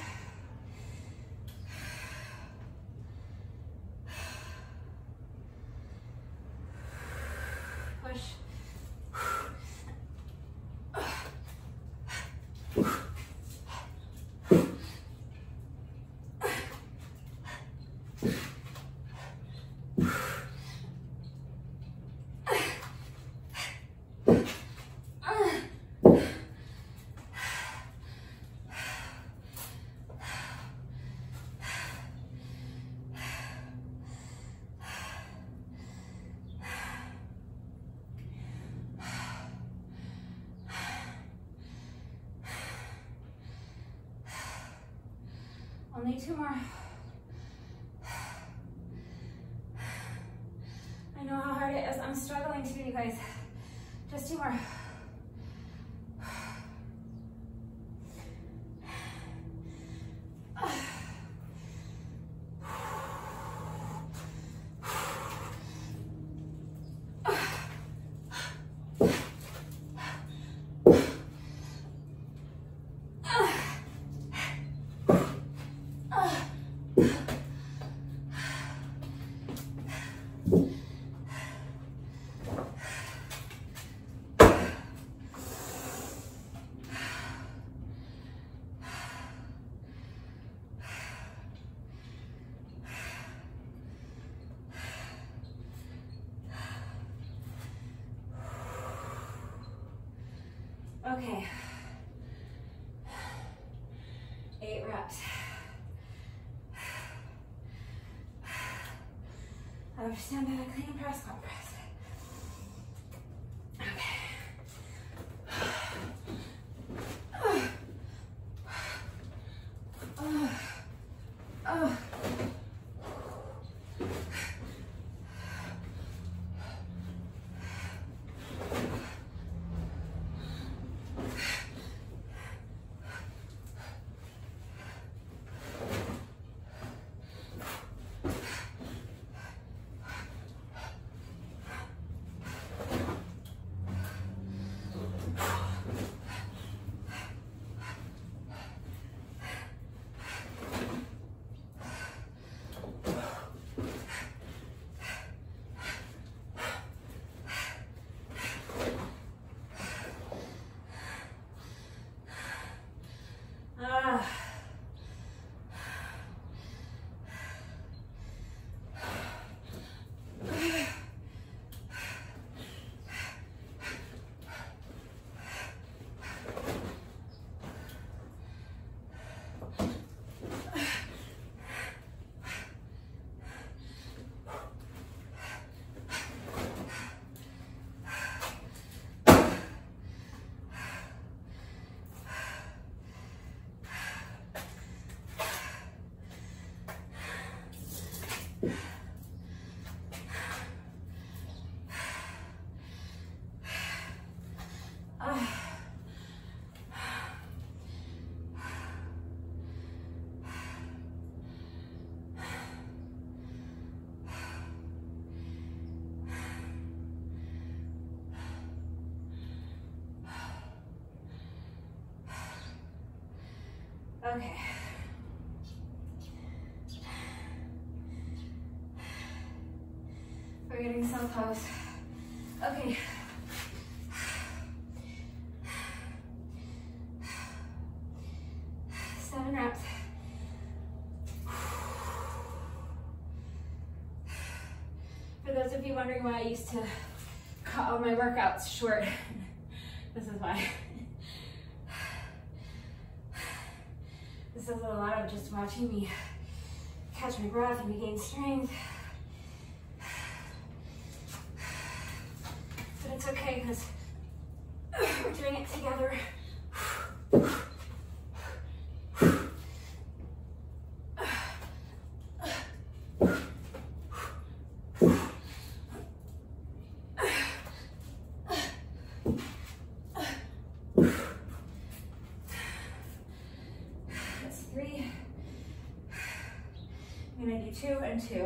Only two more. I know how hard it is. I'm struggling too, you guys. Just two more. Okay. Eight reps. I understand that I clean press, not press. Okay. We're getting so close. Okay. Seven reps. For those of you wondering why I used to cut all my workouts short, this is why. This is a lot of just watching me catch my breath and regain strength. But it's okay because we're doing it together. Two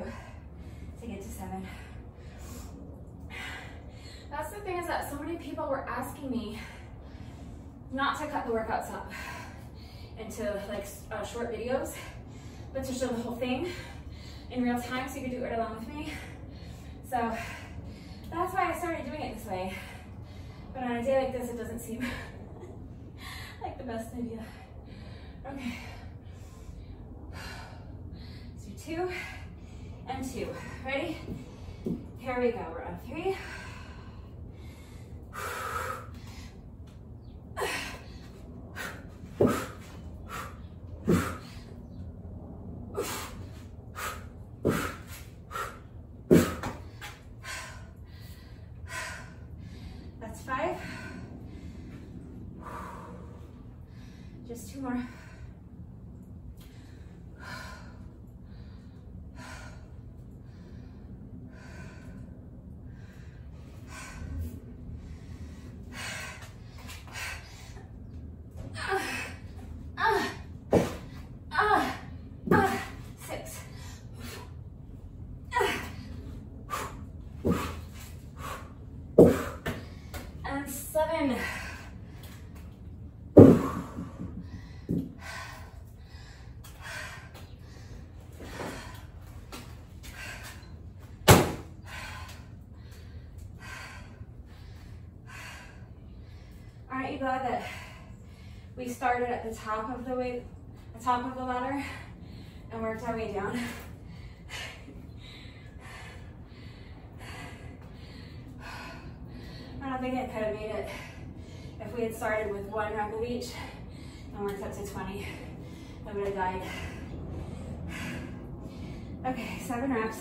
to get to seven. That's the thing, is that so many people were asking me not to cut the workouts up into like uh, short videos, but to show the whole thing in real time so you could do it right along with me. So that's why I started doing it this way. But on a day like this, it doesn't seem like the best idea. Okay. So two. And two. Ready? Here we go. We're on three. That's five. Just two more. I'm glad that we started at the top of the way, the top of the ladder, and worked our way down. I don't think I could have made it If we had started with one rep of each and worked up to twenty, I would have died. Okay, seven reps.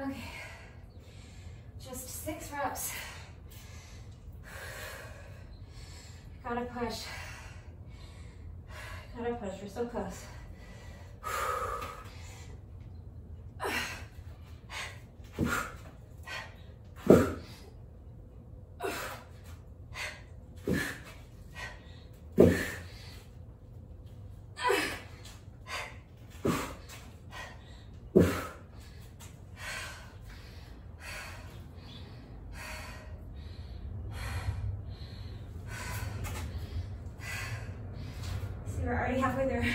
Okay, just six reps. Gotta push. Gotta push, we're so close. We're already halfway there.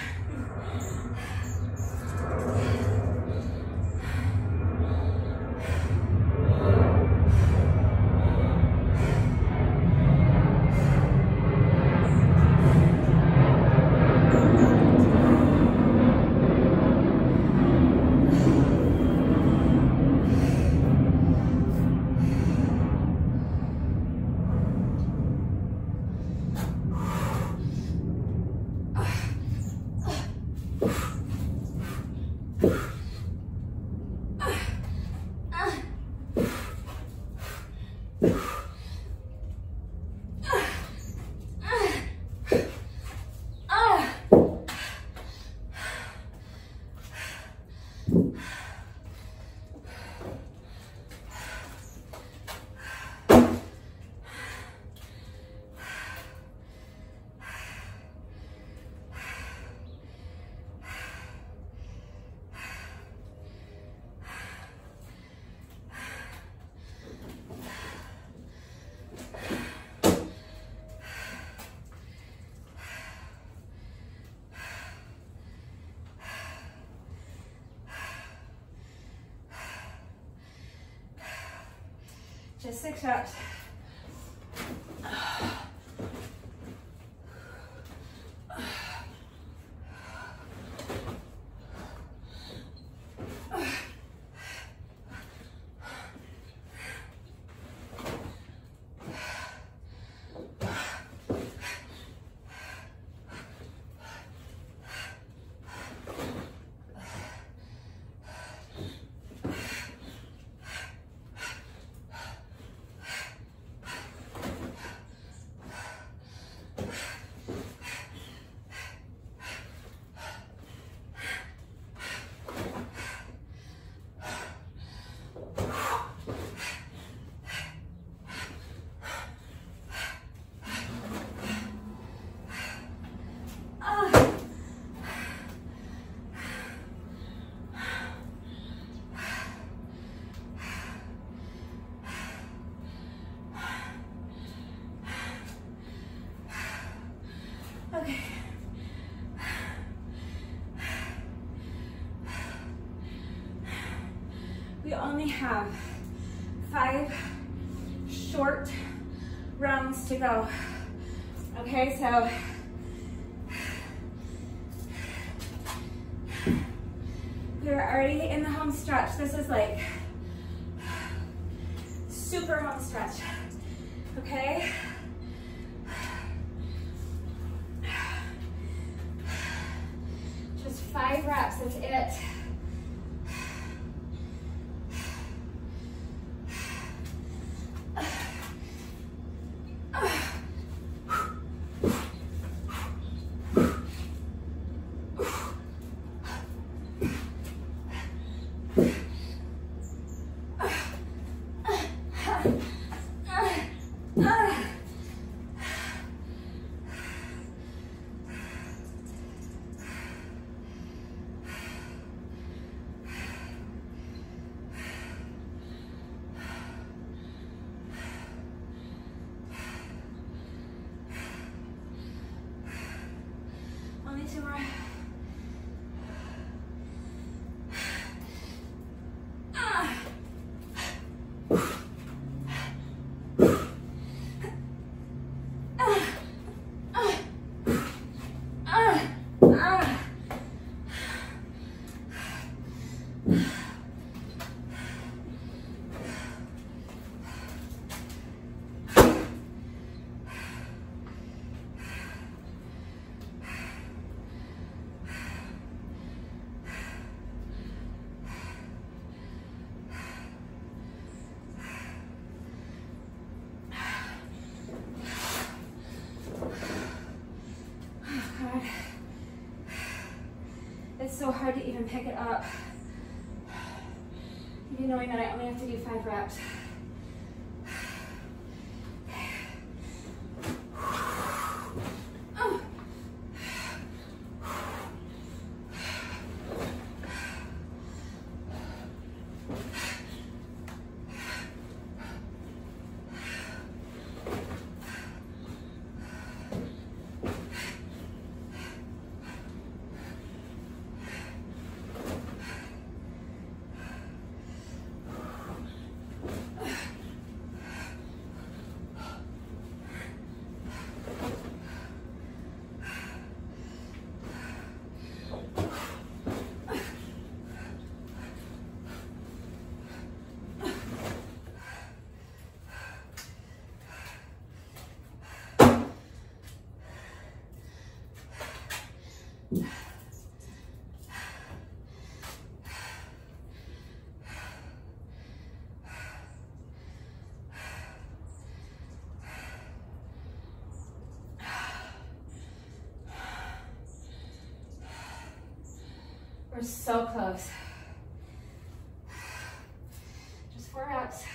Just six reps. We only have five short rounds to go. Okay, so we're already in the home stretch. This is like super home stretch. Okay? Just five reps, that's it. So hard to even pick it up. You knowing that I only have to do five reps. We're so close. Just four reps.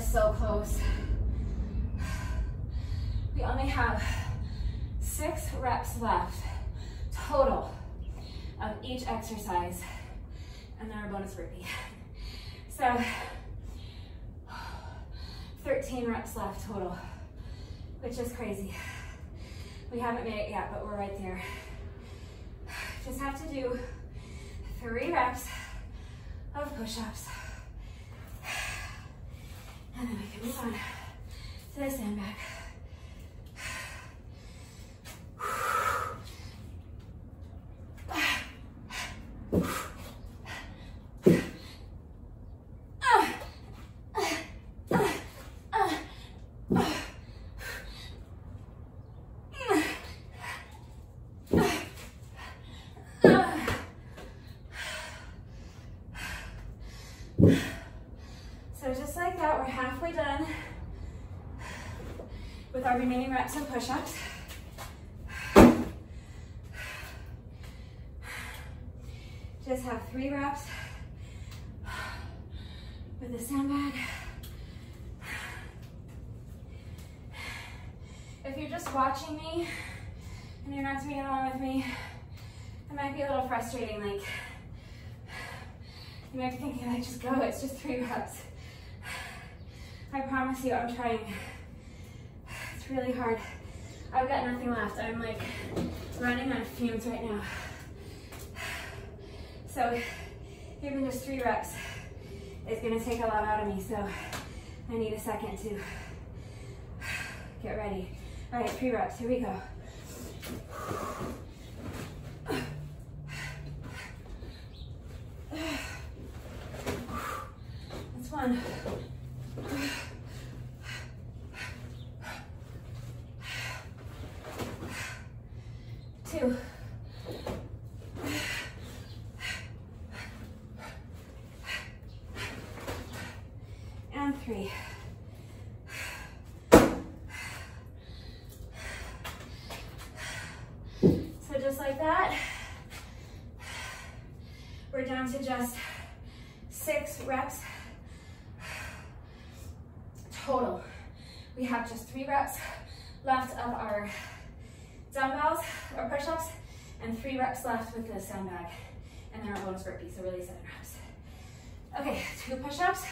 so close. We only have six reps left total of each exercise, and then our bonus burpee. So thirteen reps left total, which is crazy. We haven't made it yet, but we're right there. Just have to do three reps of push-ups, and then we can move on to the sandbag. Remaining reps and push-ups. Just have three reps with the sandbag. If you're just watching me and you're not doing along with me, it might be a little frustrating. Like, you might be thinking, like, just go, it's just three reps. I promise you, I'm trying really hard. I've got nothing left. I'm like running on fumes right now. So even just three reps is gonna take a lot out of me, so I need a second to get ready. All right, three reps, here we go. That's one. Two. And three. So just like that, we're down to just six reps total. We have just three reps left of our dumbbells or push-ups, and three reps left with the sandbag, and then our bonus burpee, so really seven reps. Okay, two push-ups.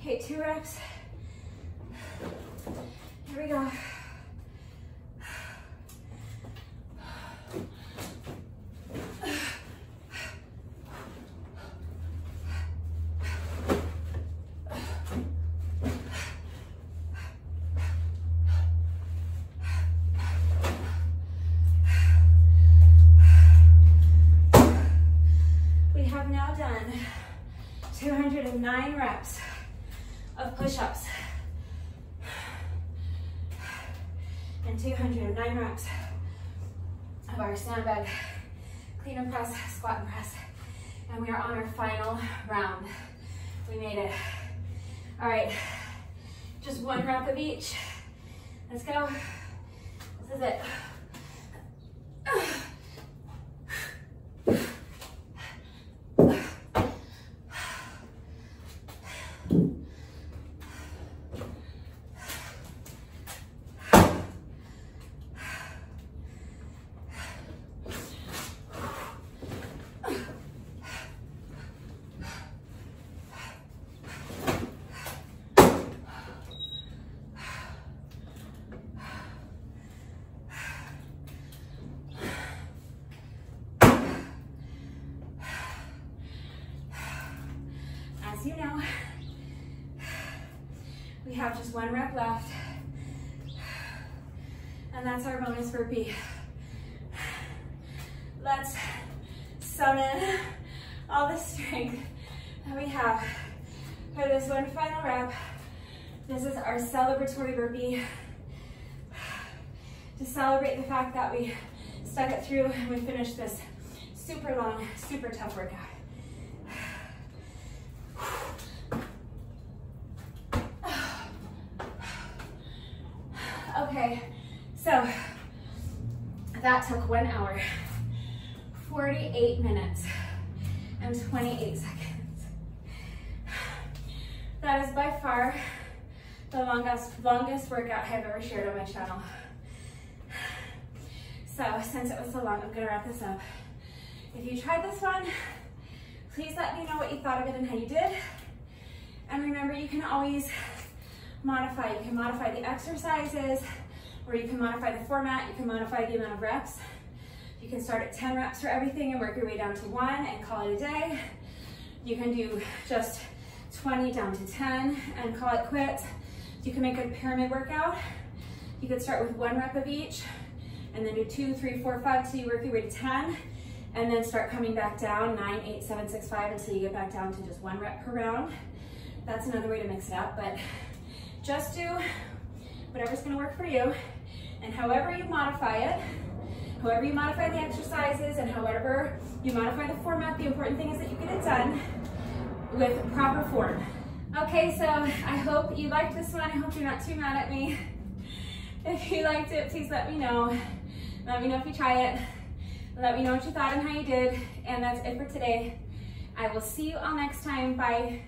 Okay, two reps. Here we go. We have now done two hundred nine reps of push-ups and two hundred nine reps of our sandbag clean and press, squat and press, and we are on our final round. We made it. All right, just one rep of each. Let's go. This is it. You know, we have just one rep left, and that's our bonus burpee. Let's summon all the strength that we have For this one, final rep. This is our celebratory burpee to celebrate the fact that we stuck it through and we finished this super long, super tough workout. Okay, so that took one hour, forty-eight minutes, and twenty-eight seconds. That is by far the longest, longest workout I've ever shared on my channel. So since it was so long, I'm gonna wrap this up. If you tried this one, please let me know what you thought of it and how you did. And remember, you can always modify. You can modify the exercises, or you can modify the format, you can modify the amount of reps. You can start at ten reps for everything and work your way down to one and call it a day. You can do just twenty down to ten and call it quits. You can make a pyramid workout. You could start with one rep of each and then do two, three, four, five till you work your way to ten, and then start coming back down, nine, eight, seven, six, five until you get back down to just one rep per round. That's another way to mix it up, but just do whatever's gonna work for you, and however you modify it, however you modify the exercises and however you modify the format, the important thing is that you get it done with proper form. Okay, so I hope you liked this one. I hope you're not too mad at me. If you liked it, please let me know. Let me know if you try it. Let me know what you thought and how you did. And that's it for today. I will see you all next time. Bye.